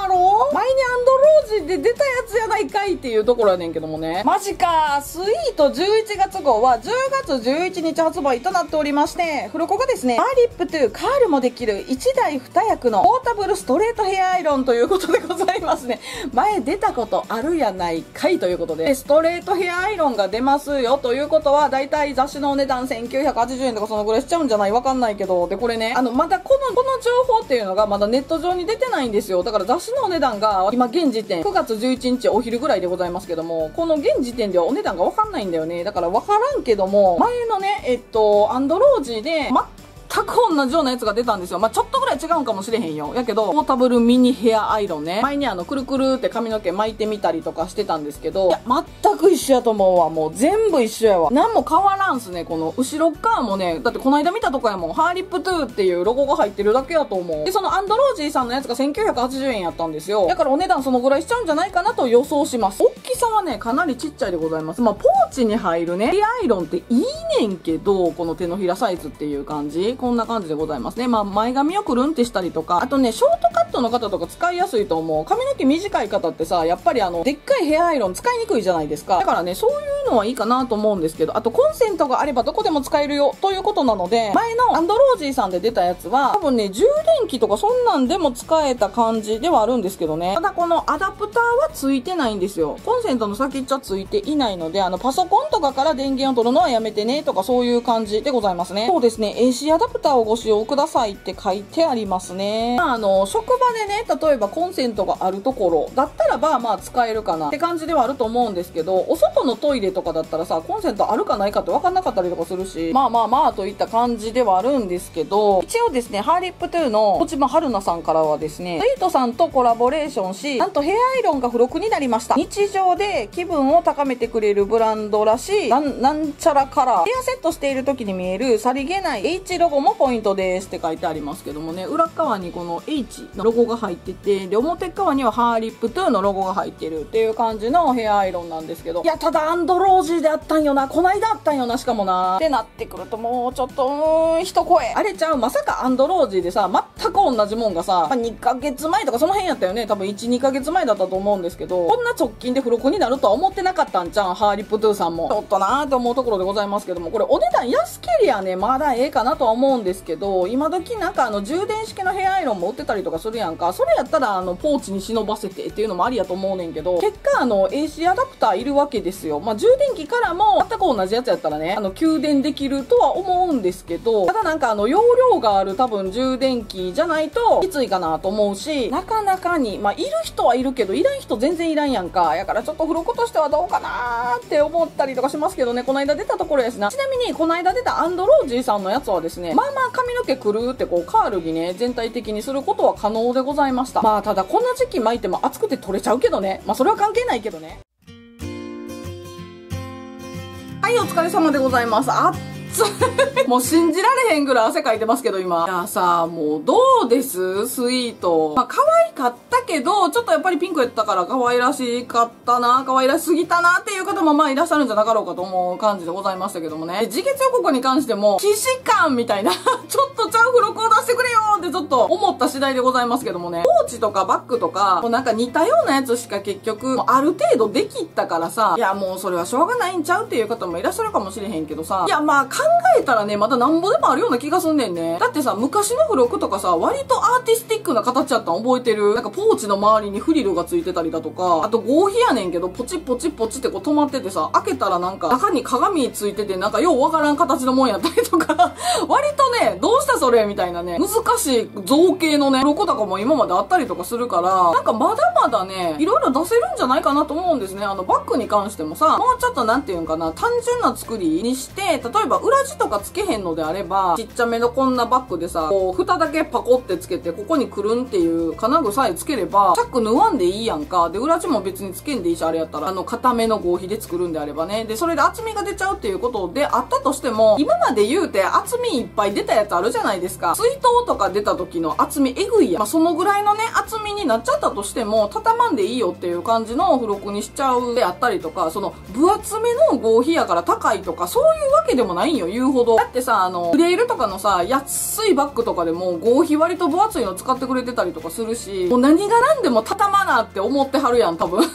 だろ、前にアンドロージで出たやつやないかいっていうところやねんけどもね。マジかー。スイートじゅういちがつ号はじゅうがつじゅういちにち発売となっておりまして、付録がですね、バーリップトゥーカールもできるいちだいにやくのポータブルストレートヘアアイロンということでございますね。前出たことあるやないかいということで。でストレートヘアアイロンが出ますよということは、だいたい雑誌のお値段せんきゅうひゃくはちじゅうえんとかそのぐらいしちゃうんじゃない、わかんないけど。で、これね、あの、まだこの、この情報っていうのがまだネット上に出てないんですよ。だから雑誌のお値段が今現時点くがつじゅういちにちお昼ぐらいでございますけども、この現時点ではお値段がわかんないんだよね。だからわからんけども、前のね、えっと、アンドロージで、ま全く同じようなやつが出たんですよ。まあ、ちょっとぐらい違うんかもしれへんよ。やけど、ポータブルミニヘアアイロンね。前にあの、くるくるって髪の毛巻いてみたりとかしてたんですけど、いや、全く一緒やと思うわ。もう全部一緒やわ。なんも変わらんすね。この、後ろ側もね、だってこの間見たとこやもん。ハーリップトゥーっていうロゴが入ってるだけやと思う。で、そのアンドロージーさんのやつがせんきゅうひゃくはちじゅうえんやったんですよ。だからお値段そのぐらいしちゃうんじゃないかなと予想します。大きさはね、かなりちっちゃいでございます。まあ、ポーチに入るね、ヘアアイロンっていいねんけど、この手のひらサイズっていう感じ。こんな感じでございますね。まあ、前髪をくるんってしたりとか、あとね、ショートカットの方とか使いやすいと思う。髪の毛短い方ってさ、やっぱりあの、でっかいヘアアイロン使いにくいじゃないですか。だからね、そういうのはいいかなと思うんですけど、あとコンセントがあればどこでも使えるよ、ということなので、前のアンドロージーさんで出たやつは、多分ね、充電器とかそんなんでも使えた感じではあるんですけどね。ただこのアダプターはついてないんですよ。コンセントの先っちょついていないので、あの、パソコンとかから電源を取るのはやめてね、とかそういう感じでございますね。そうですね、エーシー アダプターアダプターをご使用くださいって書いてありますね。まあ、あの、職場でね、例えばコンセントがあるところだったらば、まあ使えるかなって感じではあると思うんですけど、お外のトイレとかだったらさ、コンセントあるかないかって分かんなかったりとかするし、まあまあまあといった感じではあるんですけど、一応ですね、ハーリップトゥーの小島春菜さんからはですね、スイートさんとコラボレーションし、なんとヘアアイロンが付録になりました。日常で気分を高めてくれるブランドらしい、なん、なんちゃらカラー。ヘアセットしている時に見えるさりげない H ロゴもポイントですって書いてありますけどもね、裏側にこの H のロゴが入ってて、で、表側にはハーリップトゥーのロゴが入ってるっていう感じのヘアアイロンなんですけど、いや、ただアンドロージーであったんよな、こないだあったんよな、しかもな、ってなってくるともうちょっと、うーん、一声。あれちゃう、まさかアンドロージーでさ、全く同じもんがさ、まあ、にかげつまえとかその辺やったよね、多分いち、にかげつまえだったと思うんですけど、こんな直近で付録になるとは思ってなかったんちゃう、ハーリップトゥーさんも。ちょっとなーと思うところでございますけども、これお値段安けりゃね、まだええかなとは思う。んですけど、今時なんかあの充電式のヘアアイロンも売ってたりとかするやんか。それやったらあのポーチに忍ばせてっていうのもありやと思うねんけど、結果あの エーシー アダプターいるわけですよ。まあ充電器からも全く同じやつやったらね、あの給電できるとは思うんですけど、ただなんかあの容量がある多分充電器じゃないときついかなと思うし、なかなかにまあいる人はいるけどいらん人全然いらんやんか。やからちょっと付録としてはどうかなーって思ったりとかしますけどね。この間出たところやしな。ちなみにこの間出たアンドロージーさんのやつはですね、まあまあ髪の毛くるってこうカールにね、全体的にすることは可能でございました。まあただこんな時期巻いても熱くて取れちゃうけどね。まあそれは関係ないけどね。はい、お疲れ様でございます。あっもう信じられへんぐらい汗かいてますけど今。いやさ、もうどうですスイート。まあ可愛かったけど、ちょっとやっぱりピンクやったから可愛らしかったな、可愛らしすぎたなっていう方もまあいらっしゃるんじゃなかろうかと思う感じでございましたけどもね。自月予告に関しても、既視感みたいな、ちょっとちゃう付録を出してくれよーってちょっと思った次第でございますけどもね。ポーチとかバッグとか、もうなんか似たようなやつしか結局、ある程度できたからさ、いやもうそれはしょうがないんちゃうっていう方もいらっしゃるかもしれへんけどさ、いやまあ考えたらね、まだなんぼでもあるような気がすんねんね。だってさ、昔の付録とかさ、割とアーティスティックな形やったん覚えてる。なんかポポーチの周りにフリルがついてたりだとか、あと合皮やねんけど、ポチポチポチってこう止まっててさ、開けたらなんか中に鏡ついてて、なんかようわからん形のもんやったりとか、割とね、どうしたそれみたいなね、難しい造形のね、黒子とかも今まであったりとかするから、なんかまだまだね、いろいろ出せるんじゃないかなと思うんですね。あの、バッグに関してもさ、もうちょっとなんていうんかな、単純な作りにして、例えば裏地とかつけへんのであれば、ちっちゃめのこんなバッグでさ、こう、蓋だけパコってつけて、ここにくるんっていう金具さえつければ、チャック縫わんでいいやんか。で、裏地も別につけんでいいし、あれやったら、あの、固めの合皮で作るんであればね。で、それで厚みが出ちゃうっていうことであったとしても、今まで言うて厚みいっぱい出たやつあるじゃないですか。水筒とか出た時の厚みえぐいやん。まあ、そのぐらいのね、厚みになっちゃったとしても、畳まんでいいよっていう感じの付録にしちゃうであったりとか、その、分厚めの合皮やから高いとか、そういうわけでもないんよ、言うほど。だってさ、あの、フレイルとかのさ、安いバッグとかでも、合皮割と分厚いの使ってくれてたりとかするし、もう何が何でも畳まなって思ってはるやん、多分。や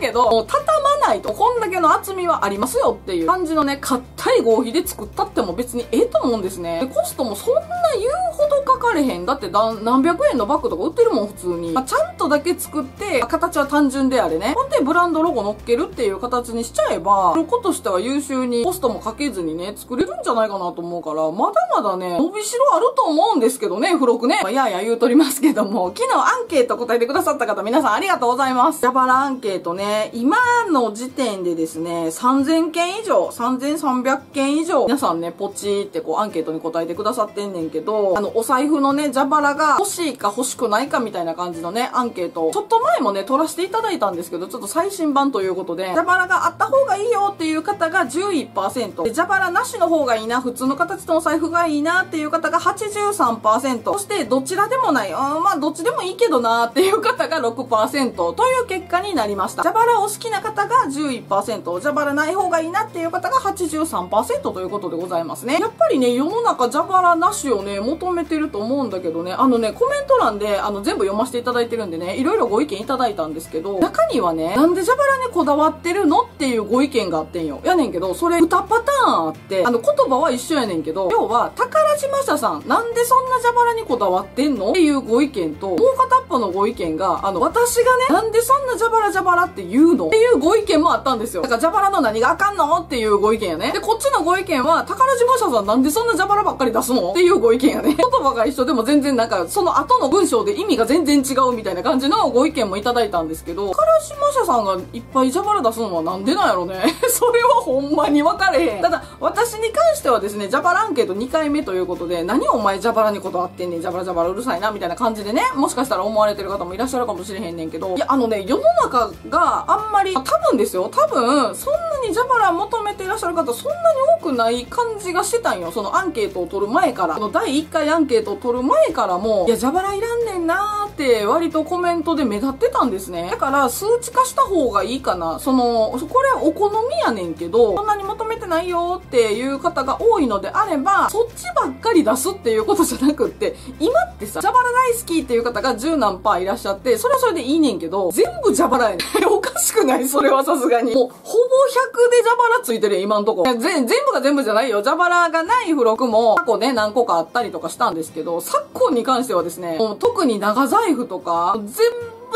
けど、もう畳まないと、こんだけの厚みはありますよっていう感じのね、硬い合皮で作ったっても別にええと思うんですね。で、コストもそんな言うほどかかれへん。だってだ、何百円のバッグとか売ってるもん、普通に。まあ、ちゃんとだけ作って、形は単純であれね。ほんで、ブランドロゴ乗っけるっていう形にしちゃえば、その子としては優秀にコストもかけずにね、作れるんじゃないかなと思うから、まだまだね、伸びしろあると思うんですけどね、付録ね。まあ、やや言うとりますけども、昨日アンケート答えてくださった方、皆さんありがとうございます。蛇腹アンケートね、今の時点でですね、さんぜんけん以上、さんぜんさんびゃくけん以上、皆さんね、ポチってこうアンケートに答えてくださってんねんけど、あの、お財布のね、蛇腹が欲しいか欲しくないかみたいな感じのね、アンケート、ちょっと前もね、取らせていただいたんですけど、ちょっと最新版ということで、蛇腹があった方がいいよっていう方が じゅういちパーセント、で、蛇腹なしの方がいいな、普通の形のお財布がいいなっていう方が はちじゅうさんパーセント、そしてどちらでもない、あーまあどっちでもいいけどなーっていう方が ろくパーセント という結果になりました。蛇腹を好きな方が じゅういちパーセント、蛇腹ない方がいいなっていう方が はちじゅうさんパーセント ということでございますね。やっぱりね、世の中蛇腹なしをね、求めてると思うんだけどね、あのね、コメント欄であの全部読ませていただいてるんでね、いろいろご意見いただいたんですけど、中にはね、なんで蛇腹にこだわってるのっていうご意見があってんよ。やねんけど、それにパターンあって、あの、言葉は一緒やねんけど、要は、宝島社さん、なんでそんな蛇腹にこだわってんのっていうご意見と、もう片っぽのご意見が、あの、私がね、なんでそんな蛇腹蛇腹って言うのっていうご意見もあったんですよ。だから蛇腹の何があかんのっていうご意見やね。で、こっちのご意見は、宝島社さんなんでそんな蛇腹ばっかり出すのっていうご意見やね。言葉が一緒でも全然なんか、その後の文章で意味が全然違うみたいな感じのご意見もいただいたんですけど、宝島社さんがいっぱい蛇腹出すのはなんでなんやろね。それはほんまに分かれへん。ただ、私に関してはですね、蛇腹アンケートにかいめということで、何お前蛇腹にこだわってんねん、蛇腹蛇腹うるさいな、みたいな感じでね、もしかしたら思われてる方もいらっしゃるかもしれへんねんけど、いや、あのね、世の中があんまり、多分ですよ、多分、そんなに蛇腹求めていらっしゃる方、そんなに多くない感じがしてたんよ。そのアンケートを取る前から、そのだいいっかいアンケートを取る前からも、いや、蛇腹いらんねんなーって、割とコメントで目立ってたんですね。だから、数値化した方がいいかな。その、これお好みやねんけど、そんなに求めてないよーっていう方が多いのであれば、そっちばっかり出すっていうことじゃなくって、今ってさ、蛇腹大好きっていう方が十何パーいらっしゃって、それはそれでいいねんけど、全部蛇腹やねん。おかしくない？それはさすがに。もう、ほぼひゃくで蛇腹ついてるよ、今んとこ。全、全部が全部じゃないよ。蛇腹がない付録も、過去ね、何個かあったりとかしたんですけど、昨今に関してはですね、もう特に長財布とか、全部、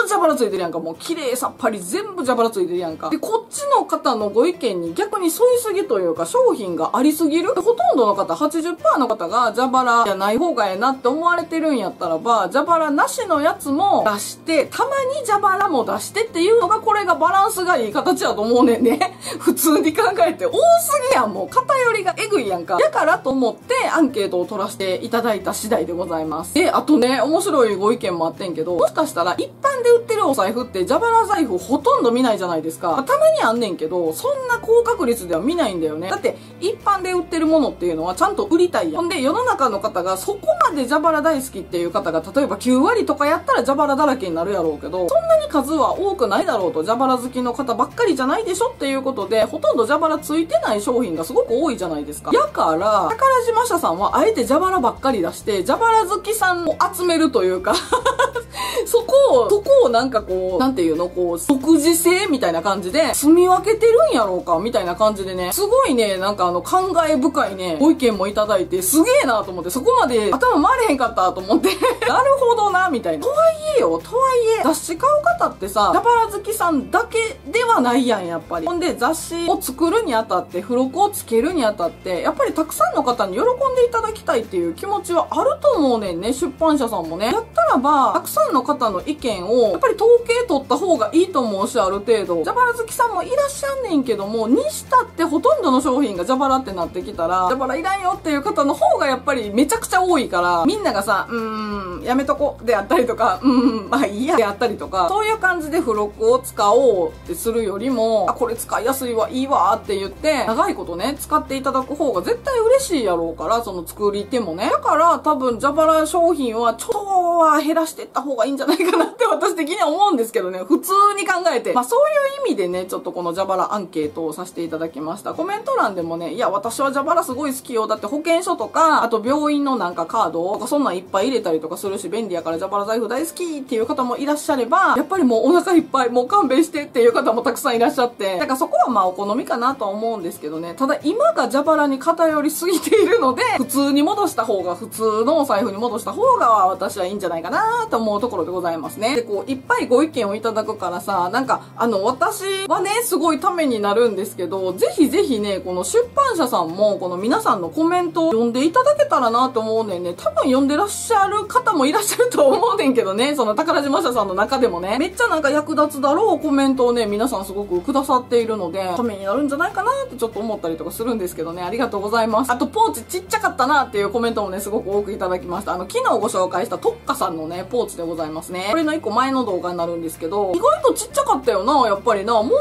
蛇腹ついてるやんか。もう綺麗さっぱり全部蛇腹ついてるやんか。で、こっちの方のご意見に逆に沿いすぎというか、商品がありすぎる。ほとんどの方、はちじゅっパーセント の方が蛇腹じゃない方がええなって思われてるんやったらば、蛇腹なしのやつも出して、たまに蛇腹も出してっていうのが、これがバランスがいい形やと思うねんね。普通に考えて多すぎやん。もう偏りがえぐいやんか。だからと思ってアンケートを取らせていただいた次第でございます。で、あとね、面白いご意見もあってんけど、もしかしたら一般で売ってるお財布って蛇腹財布ほとんど見ないじゃないですか。まあ、たまにあんねんけど、そんな高確率では見ないんだよね。だって一般で売ってるものっていうのはちゃんと売りたいやん。ほんで世の中の方がそこまで蛇腹大好きっていう方が例えばきゅうわりとかやったら蛇腹だらけになるやろうけど、そんなに数は多くないだろうと、蛇腹好きの方ばっかりじゃないでしょっていうことで、ほとんど蛇腹ついてない商品がすごく多いじゃないですか。だから、宝島社さんはあえて蛇腹ばっかり出して、蛇腹好きさんを集めるというか、そこを、そこををなんかこう、なんていうの、こう、即時性みたいな感じで、住み分けてるんやろうかみたいな感じでね、すごいね、なんかあの、感慨深いね、ご意見もいただいて、すげえなと思って、そこまで頭回れへんかったと思って、なるほどな、みたいな。とはいえよ、とはいえ、雑誌買う方ってさ、ダパラ好きさんだけではないやん、やっぱり。ほんで、雑誌を作るにあたって、付録をつけるにあたって、やっぱりたくさんの方に喜んでいただきたいっていう気持ちはあると思うねんね、出版社さんもね。やったらば、たくさんの方の意見を、やっぱり統計取った方がいいと思うし、ある程度。ジャバラ好きさんもいらっしゃんねんけども、にしたってほとんどの商品がジャバラってなってきたら、ジャバラいらんよっていう方の方がやっぱりめちゃくちゃ多いから、みんながさ、うーん、やめとこであったりとか、うーん、まあいいやであったりとか、そういう感じで付録を使おうってするよりも、あ、これ使いやすいわ、いいわって言って、長いことね、使っていただく方が絶対嬉しいやろうから、その作り手もね。だから多分ジャバラ商品はちょっとは減らしていった方がいいんじゃないかなって私的には思うんですけどね、普通に考えて。まあそういう意味でね、ちょっとこのジャバラアンケートをさせていただきました。コメント欄でもね、いや、私はジャバラすごい好きよ。だって保険証とか、あと病院のなんかカードとかそんなんいっぱい入れたりとかするし、便利やからジャバラ財布大好きっていう方もいらっしゃれば、やっぱりもうお腹いっぱい、もう勘弁してっていう方もたくさんいらっしゃって、だからそこはまあお好みかなとは思うんですけどね、ただ今がジャバラに偏りすぎているので、普通に戻した方が、普通のお財布に戻した方が私はいいんじゃないかなと思うところでございますね。で、こう、いっぱいご意見をいただくからさ、なんか、あの、私はね、すごいためになるんですけど、ぜひぜひね、この出版社さんも、この皆さんのコメントを読んでいただけたらなと思うねんね。多分読んでらっしゃる方もいらっしゃると思うねんけどね、その宝島社さんの中でもね、めっちゃなんか役立つだろうコメントをね、皆さんすごくくださっているので、ためになるんじゃないかなってちょっと思ったりとかするんですけどね、ありがとうございます。あと、ポーチちっちゃかったなっていうコメントもね、すごく多くいただきました。あの、昨日ご紹介したトッカさんのね、ポーチでございますね。これの一個前の動画になるんですけど、意外とちっちゃかったよな、やっぱりな。もう、もう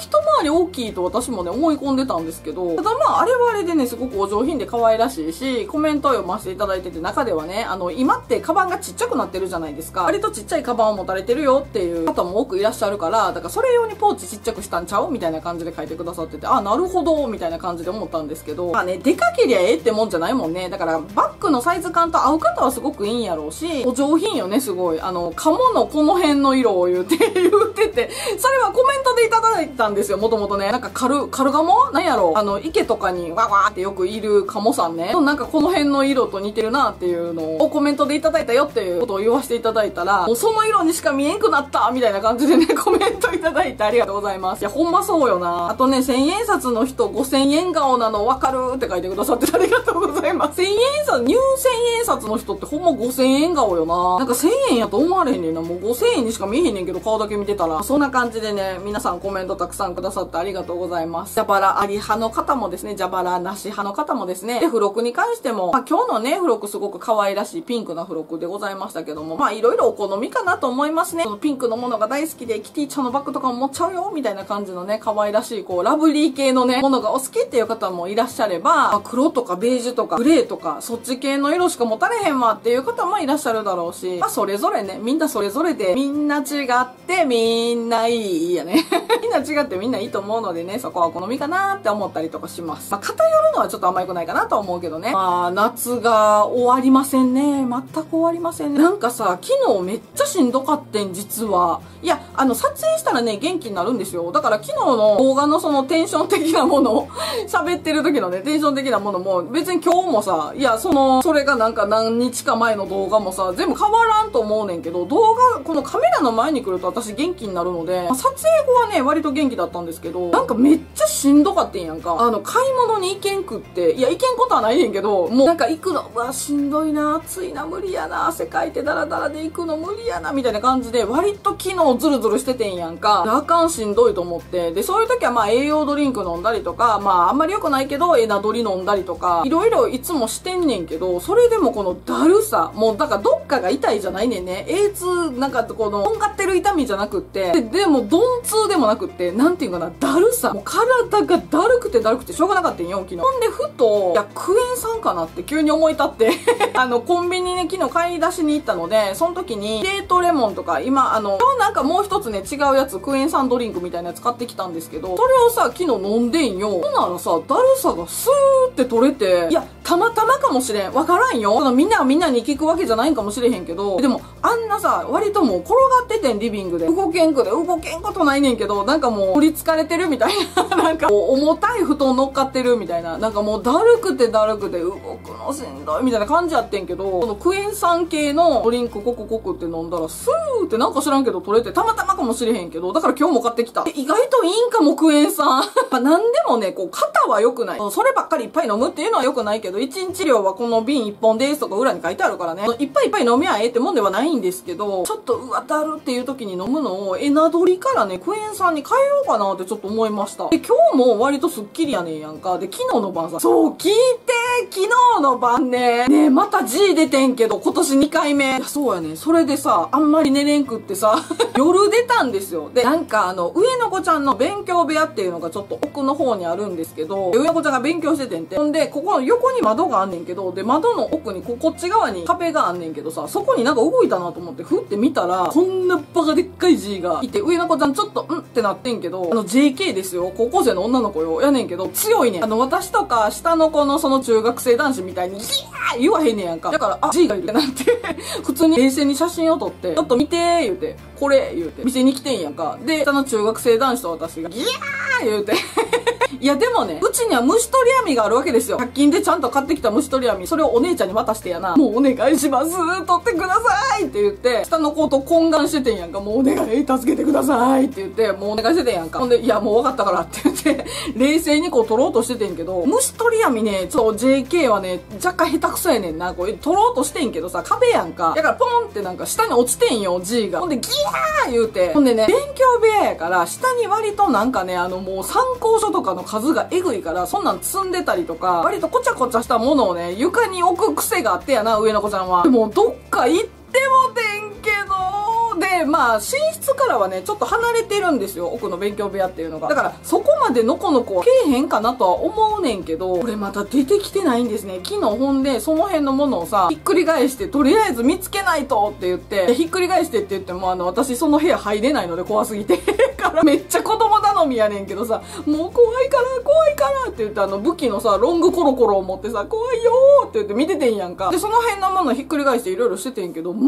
一回り大きいと私もね、思い込んでたんですけど、ただまあ、あれはあれでね、すごくお上品で可愛らしいし、コメントを読ませていただいてて、中ではね、あの、今ってカバンがちっちゃくなってるじゃないですか。割とちっちゃいカバンを持たれてるよっていう方も多くいらっしゃるから、だからそれ用にポーチちっちゃくしたんちゃうみたいな感じで書いてくださってて、あ、なるほど、みたいな感じで思ったんですけど、まあね、でかけりゃええってもんじゃないもんね。だから、バッグのサイズ感と合う方はすごくいいんやろうし、お上品よね、すごい。あの、カモのこの辺の色を言うて、言うてて、それはコメントでいただいたんですよ、もともとね。なんかカル、カルガモなんやろ、あの、池とかにわわーってよくいるカモさんね。なんかこの辺の色と似てるなっていうのをコメントでいただいたよっていうことを言わせていただいたら、もうその色にしか見えんくなったみたいな感じでね、コメントいただいてありがとうございます。いや、ほんまそうよな。あとね、千円札の人ごせんえん顔なのわかるって書いてくださってありがとうございます。千円札、入千円札の人ってほんまごせんえん顔よな。なんかせんえんやと思われへんねんな。もうごせんえんにしか見えへんねんけど、顔だけ見てたら。そんな感じでね、皆さんコメントたくさんくださってありがとうございます。ジャバラあり派の方もですね、ジャバラなし派の方もですね、で、付録に関しても、まあ今日のね、付録すごく可愛らしいピンクな付録でございましたけども、まあいろいろお好みかなと思いますね。そのピンクのものが大好きで、キティちゃんのバッグとかも持っちゃうよみたいな感じのね、可愛らしい、こう、ラブリー系のね、ものがお好きっていう方もいらっしゃれば、まあ、黒とかベージュとかグレーとか、そっち系の色しか持たれへんわっていう方もいらっしゃるだろうし、まあそれぞれね、みんなそれぞれで、みんな違ってみんないいやね。みんな違ってみんないいと思うのでね、そこは好みかなーって思ったりとかします。まあ偏るのはちょっとあんま良くないかなと思うけどね。まあ夏が終わりませんね。全く終わりませんね。なんかさ、昨日めっちゃしんどかってん、実は。いや、あの撮影したらね、元気になるんですよ。だから昨日の動画のそのテンション的なもの、喋ってる時のね、テンション的なものも、別に今日もさ、いや、その、それがなんか何日か前の動画もさ、全部変わらんと思うねんけど、動画、このカメラの前に来ると私元気になるので、まあ、撮影後はね、割と元気だったんですけど、なんかめっちゃしんどかってんやんか。あの、買い物に行けんくって、いや、行けんことはないねんけど、もうなんか行くの、うわ、しんどいな、暑いな、無理やな、汗かいてダラダラで行くの無理やな、みたいな感じで、割と昨日ズルズルしててんやんか。あかんしんどいと思って。で、そういう時はまあ栄養ドリンク飲んだりとか、まああんまり良くないけど、枝取り飲んだりとか、いろいろいつもしてんねんけど、それでもこのだるさ、もうだからどっかが痛いじゃないねんね。A 痛、なんかこの、とんがってる痛みじゃなくって、で、でも、鈍痛でもなくって、なんていうかな、だるさ。もう体がだるくてだるくてしょうがなかったんよ、昨日。ほんで、ふと、いや、クエン酸かなって急に思い立って、あの、コンビニね、昨日買い出しに行ったので、その時に、デートレモンとか、今、あの、今日なんかもう一つね、違うやつ、クエン酸ドリンクみたいなやつ買ってきたんですけど、それをさ、昨日飲んでんよ。ほんならさ、だるさがスーって取れて、いや、たまたまかもしれん。わからんよ。そのみんなはみんなに聞くわけじゃないんかもしれへんけど、でも、あんなさ、割ともう転がっててん、リビングで。動けんくで、動けんことないねんけど、なんかもう、取りつかれてるみたいな。なんか、重たい布団乗っかってるみたいな。なんかもう、だるくてだるくて、動くのしんどいみたいな感じやってんけど、このクエン酸系のドリンクコクコクって飲んだら、スーってなんか知らんけど取れて、たまたまかもしれへんけど、だから今日も買ってきた。意外といいんかも、クエン酸。なんでもね、こう、肩は良くない。そればっかりいっぱい飲むっていうのは良くないけど、いちにち量はこの瓶いっぽんですとか裏に書いてあるからね、いっぱいいっぱい飲みゃええってもんではないんですけど、ちょっとうわたるっていう時に飲むのを、エナドリからね、クエン酸に変えようかなってちょっと思いました。で、今日も割とスッキリやねんやんか。で、昨日の晩さ、そう、聞いて、昨日の晩ね、ねえ、また G 出てんけど、今年にかいめ。いや、そうやね。それでさ、あんまり寝れんくってさ、夜出たんですよ。で、なんかあの、上の子ちゃんの勉強部屋っていうのがちょっと奥の方にあるんですけど、上の子ちゃんが勉強しててんて。ほんで、ここの横に窓があんねんけど、で、窓の奥にこ、こっち側に壁があんねんけどさ、そこになんか動いたなと思って、ふって見たら、こんなバカでっかい G がいて、上の子ちゃんちょっと、んってなってんけど、あの、ジェーケー ですよ。高校生の女の子よ。やねんけど、強いねん。あの、私とか、下の子のその中学生男子みたいに、ギャー言わへんねんやんか。だから、あ、G がいるってなって、普通に冷静に写真を撮って、ちょっと見てー言うて、これ言うて、店に来てんやんか。で、下の中学生男子と私が、ギャー言うて、いやでもね、うちには虫取り網があるわけですよ。ひゃく均でちゃんと買ってきた虫取り網、それをお姉ちゃんに渡してやな。もうお願いします。取ってくださいって言って、下の子と懇願しててんやんか。もうお願い、助けてくださいって言って、もうお願いしててんやんか。ほんで、いやもう分かったからって言って、冷静にこう取ろうとしててんけど、虫取り網ね、ちょっと ジェーケー はね、若干下手くそやねんな。こう取ろうとしてんけどさ、壁やんか。だからポンってなんか下に落ちてんよ、G が。ほんで、ギャー言うて。ほんでね、勉強部屋やから、下に割となんかね、あのもう参考書とかの数がえぐいから、そんなん積んでたりとか、割とこちゃこちゃしたものをね、床に置く癖があってやな、上の子ちゃんは。でも、どっか行ってもてんけど、で、まあ、寝室からはね、ちょっと離れてるんですよ、奥の勉強部屋っていうのが。だから、そこまでのこのこはけえへんかなとは思うねんけど、これまた出てきてないんですね。昨日ほんで、その辺のものをさ、ひっくり返して、とりあえず見つけないとって言って、ひっくり返してって言っても、あの、私その部屋入れないので怖すぎて。めっちゃ子供頼みやねんけどさ、もう怖いから怖いからって言って、あの武器のさ、ロングコロコロを持ってさ、怖いよーって言って見ててんやんか。で、その辺のものひっくり返していろいろしててんけど、全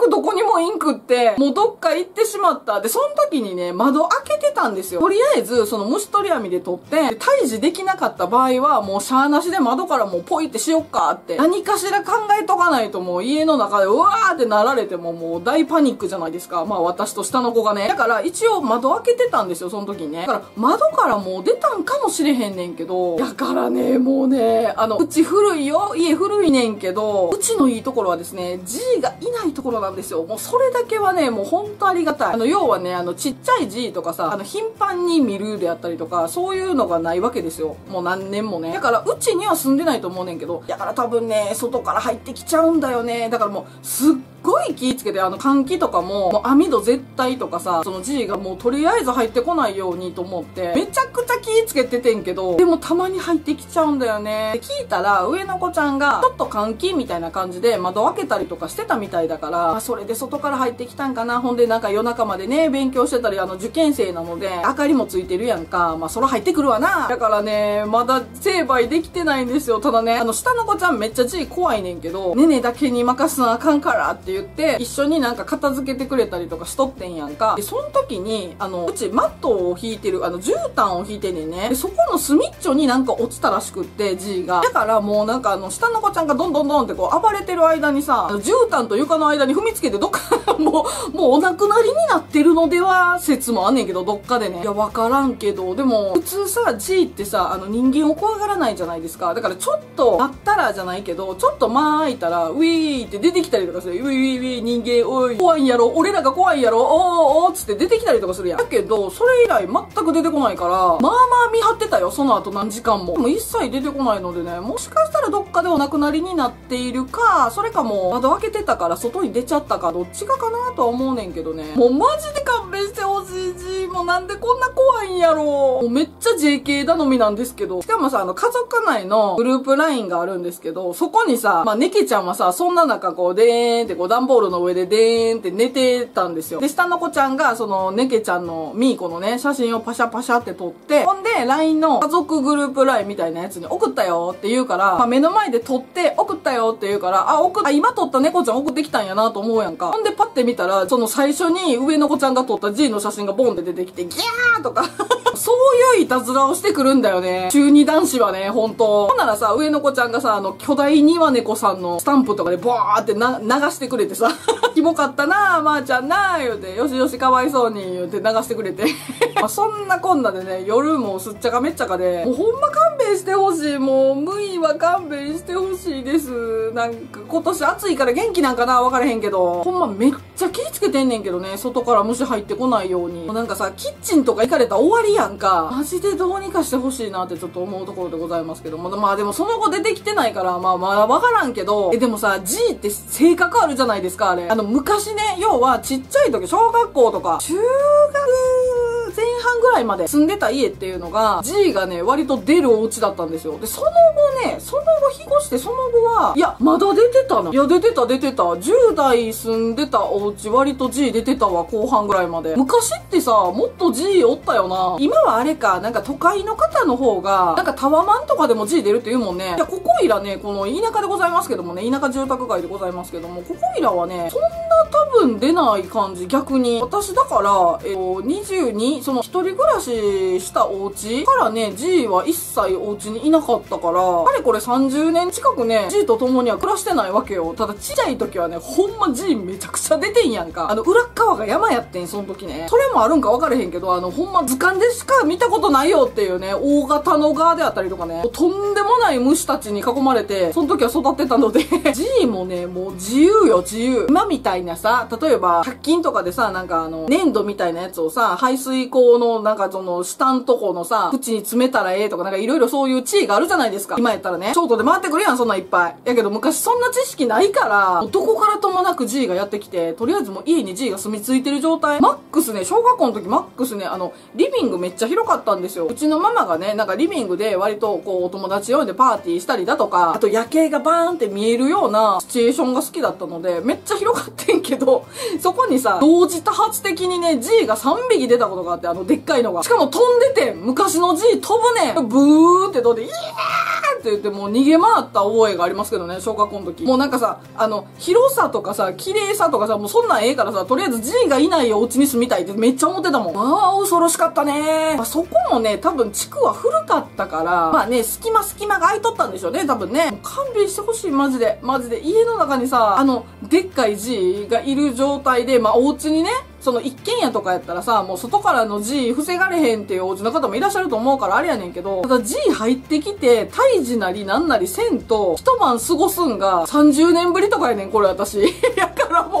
くどこにもインクって、もうどっか行ってしまった。で、その時にね、窓開けてたんですよ。とりあえず、その虫取り網で取って、退治できなかった場合は、もうしゃーなしで窓からもうポイってしよっかって、何かしら考えとかないともう家の中でうわーってなられてももう大パニックじゃないですか。まあ私と下の子がね。だから一応窓開けてたんですよ、その時にね。だから、窓からもう出たんかもしれへんねんけど、だからね、もうね、あの、うち古いよ、家古いねんけど、うちのいいところはですね、G がいないところなんですよ。もうそれだけはね、もうほんとありがたい。あの、要はね、あの、ちっちゃい G とかさ、あの、頻繁に見るであったりとか、そういうのがないわけですよ。もう何年もね。だから、うちには住んでないと思うねんけど、だから多分ね、外から入ってきちゃうんだよね。だからもう、すっごい気ぃつけて、あの、換気とかも、もう網戸絶対とかさ、その G がもうとりあえずとりあえず入ってこないようにと思って、めちゃくちゃ気ぃつけててんけど、でもたまに入ってきちゃうんだよね。で聞いたら、上の子ちゃんが、ちょっと換気みたいな感じで窓開けたりとかしてたみたいだから、まあ、それで外から入ってきたんかな。ほんでなんか夜中までね、勉強してたり、あの、受験生なので、明かりもついてるやんか。まあ、そら入ってくるわな。だからね、まだ成敗できてないんですよ。ただね、あの、下の子ちゃんめっちゃ G 怖いねんけど、ねねだけに任すなあかんからって言って、一緒になんか片付けてくれたりとかしとってんやんか。で、その時に、あの、うちマットを引いてる、あの、絨毯を引いてんねんね。で、そこの隅っちょになんか落ちたらしくって、G が。だからもうなんかあの、下の子ちゃんがどんどんどんってこう暴れてる間にさ、あの、絨毯と床の間に踏みつけてどっか、もう、もうお亡くなりになってるのでは、説もあんねんけど、どっかでね。いや、わからんけど、でも、普通さ、G ってさ、あの、人間を怖がらないじゃないですか。だからちょっと、あったらじゃないけど、ちょっと間空いたら、ウィーって出てきたりとかする。ウィーウィーウィー人間、おい、怖いんやろ、俺らが怖いんやろ、おーおーつって出てきたりとかするやん。けど、それ以来全く出てこないから、まあまあ見張ってたよ、その後何時間も。もう一切出てこないのでね、もしかしたらどっかでお亡くなりになっているか、それかもう窓開けてたから外に出ちゃったか、どっちかかなとは思うねんけどね。もうマジで勘弁してほしいし、もうなんでこんな怖いんやろ。もうめっちゃ ジェーケー 頼みなんですけど。しかもさ、あの家族内のグループラインがあるんですけど、そこにさ、まあネケちゃんはさ、そんな中こうでーんってこう段ボールの上ででーんって寝てたんですよ。で、下の子ちゃんが、その、ねけちゃんの、みーこのね、写真をパシャパシャって撮って、ほんで、ライン の家族グループ ライン みたいなやつに送ったよって言うから、まあ、目の前で撮って、送ったよって言うから、あ、送っ、あ、今撮った猫ちゃん送ってきたんやなと思うやんか。ほんで、パッて見たら、その最初に上の子ちゃんが撮った ジー の写真がボンって出てきて、ギャーとか、そういういたずらをしてくるんだよね。中二男子はね、ほんと。ほんならさ、上の子ちゃんがさ、あの、巨大にわ猫さんのスタンプとかでボーってな流してくれてさ、キモかったなぁ、まー、あ、ちゃんなぁ、言うて、よしよしかわいそうに、言うて流してくれて、まあ。そんなこんなでね、夜もすっちゃかめっちゃかで、もうほんま勘弁してほしい。もう、無意は勘弁してほしいです。なんか、今年暑いから元気なんかなわからへんけど、ほんまめっちゃ気ぃつけてんねんけどね、外から虫入ってこないように。なんかさ、キッチンとか行かれたら終わりやんか。マジでどうにかしてほしいなってちょっと思うところでございますけども。まあでもその後出てきてないから、まあまあわからんけど、え、でもさ、G って性格あるじゃないですか、あれ。あの、昔ね、要はちっちゃい時、小学校とか、中学前半ぐらいまで住んでた家っていうのが G がね割と出るお家だったんですよ。でその後ねその後引っ越してその後はいやまだ出てたないや出てた出てたじゅう代住んでたお家割と G 出てたわ後半ぐらいまで。昔ってさもっと G おったよな。今はあれかなんか都会の方の方がなんかタワマンとかでも G 出るって言うもんね。いやここいらねこの田舎でございますけどもね田舎住宅街でございますけどもここいらはねそんな多分出ない感じ。逆に私だからえっとにじゅうにその一人暮らししたお家からね、G は一切お家にいなかったから、あれこれさんじゅうねん近くね、G と共には暮らしてないわけよ。ただちっちゃい時はね、ほんま G めちゃくちゃ出てんやんか。あの、裏側が山やってん、その時ね。それもあるんか分かれへんけど、あの、ほんま図鑑でしか見たことないよっていうね、大型のガーであったりとかね、とんでもない虫たちに囲まれて、その時は育ってたので、G もね、もう自由よ、自由。今みたいなさ、例えば、ひゃく均とかでさ、なんかあの、粘土みたいなやつをさ、排水このなんかその下んとこのさ、口に詰めたらええとかなんかいろいろそういう知恵があるじゃないですか。今やったらね、ショートで回ってくるやん、そんなんいっぱい。やけど昔そんな知識ないから、どこからともなく G がやってきて、とりあえずもう家に G が住み着いてる状態。マックスね、小学校の時マックスね、あの、リビングめっちゃ広かったんですよ。うちのママがね、なんかリビングで割とこうお友達呼んでパーティーしたりだとか、あと夜景がバーンって見えるようなシチュエーションが好きだったので、めっちゃ広かってんけど、そこにさ、同時多発的にね、G がさんびき出たことがあって、あの、でっかいのが。しかも飛んでて、昔の G 飛ぶねん。ブーって飛んで、イエーって言って、もう逃げ回った覚えがありますけどね、小学校の時。もうなんかさ、あの、広さとかさ、綺麗さとかさ、もうそんなんええからさ、とりあえず G がいないお家に住みたいってめっちゃ思ってたもん。ああ、恐ろしかったね。まあ、そこもね、多分地区は古かったから、まあね、隙間隙間が空いとったんでしょうね、多分ね。もう勘弁してほしい、マジで。マジで。家の中にさ、あの、でっかい G がいる状態で、まあお家にね、その一軒家とかやったらさ、もう外からの G 防がれへんっていうお家の方もいらっしゃると思うからあれやねんけど、ただ G 入ってきて、退治なりなんなりせんと、一晩過ごすんがさんじゅうねんぶりとかやねん、これ私。やからもうほ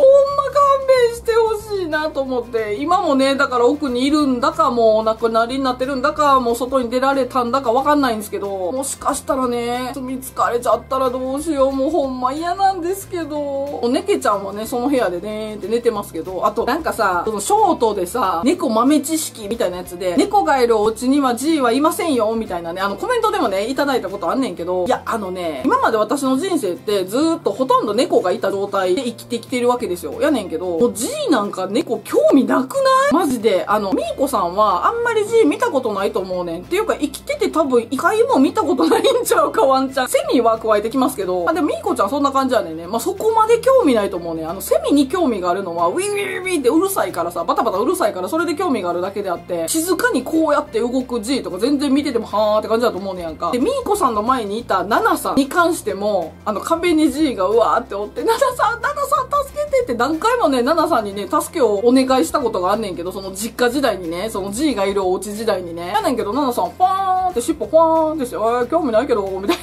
んま勘弁してほしいなと思って、今もね、だから奥にいるんだか、もう亡くなりになってるんだか、もう外に出られたんだかわかんないんですけど、もしかしたらね、住み着かれちゃったらどうしよう、もうほんま嫌なんですけど、ねけちゃんはね、その部屋でねーって寝てますけど、あとなんかさ、そのショートでさ、猫豆知識みたいなやつで、猫がいるお家には G はいませんよ、みたいなね、あのコメントでもね、いただいたことあんねんけど、いや、あのね、今まで私の人生ってずーっとほとんど猫がいた状態で生きてきてるわけですよ。やねんけど、もう G なんか猫興味なくない？マジで、あの、みーこさんはあんまり G 見たことないと思うねん。っていうか、生きてて多分一回も見たことないんちゃうか、ワンちゃん。セミは加えてきますけど、あ、でもみーこちゃんそんな感じやねんね。まあ、そこまで興味ないと思うねん。あの、セミに興味があるのは、ウィウィウィってうるさいからさ、バタバタうるさいからそれで興味があるだけであって、静かにこうやって動く G とか全然見ててもはーって感じだと思うねやんか。でみーこさんの前にいたナナさんに関しても、あの壁に G がうわーっておって、ナナさんナナさん助けてって何回もね、ナナさんにね助けをお願いしたことがあんねんけど、その実家時代にね、その G がいるお家時代にね、やねんけど、ナナさんファーンって尻尾ファーンってして、えー、興味ないけどみたいな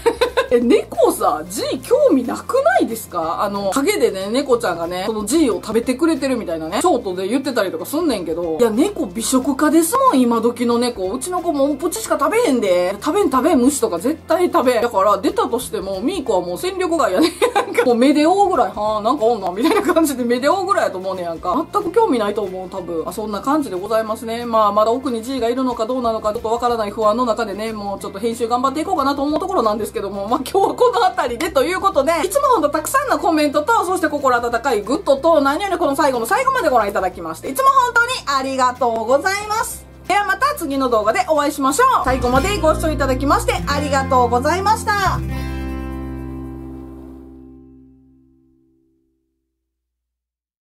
え、猫さ、G 興味なくないですか？あの、影でね、猫ちゃんがね、その G を食べてくれてるみたいなね、ショートで言ってたりとかすんねんけど、いや、猫美食家ですもん、今時の猫。うちの子もプチしか食べへんで。食べん食べん、虫とか絶対食べん。だから、出たとしても、ミーコはもう戦力外やねなんか、もう目で追うぐらい、はぁ、なんかおんな、みたいな感じで目で追うぐらいやと思うねやんか。全く興味ないと思う、多分。あ、そんな感じでございますね。まあ、まだ奥に G がいるのかどうなのか、ちょっとわからない不安の中でね、もうちょっと編集頑張っていこうかなと思うところなんですけども、ま今日はこの辺りでということで、いつもほんとたくさんのコメントと、そして心温かいグッドと、何よりこの最後の最後までご覧いただきまして、いつも本当にありがとうございます。ではまた次の動画でお会いしましょう。最後までご視聴いただきましてありがとうございました。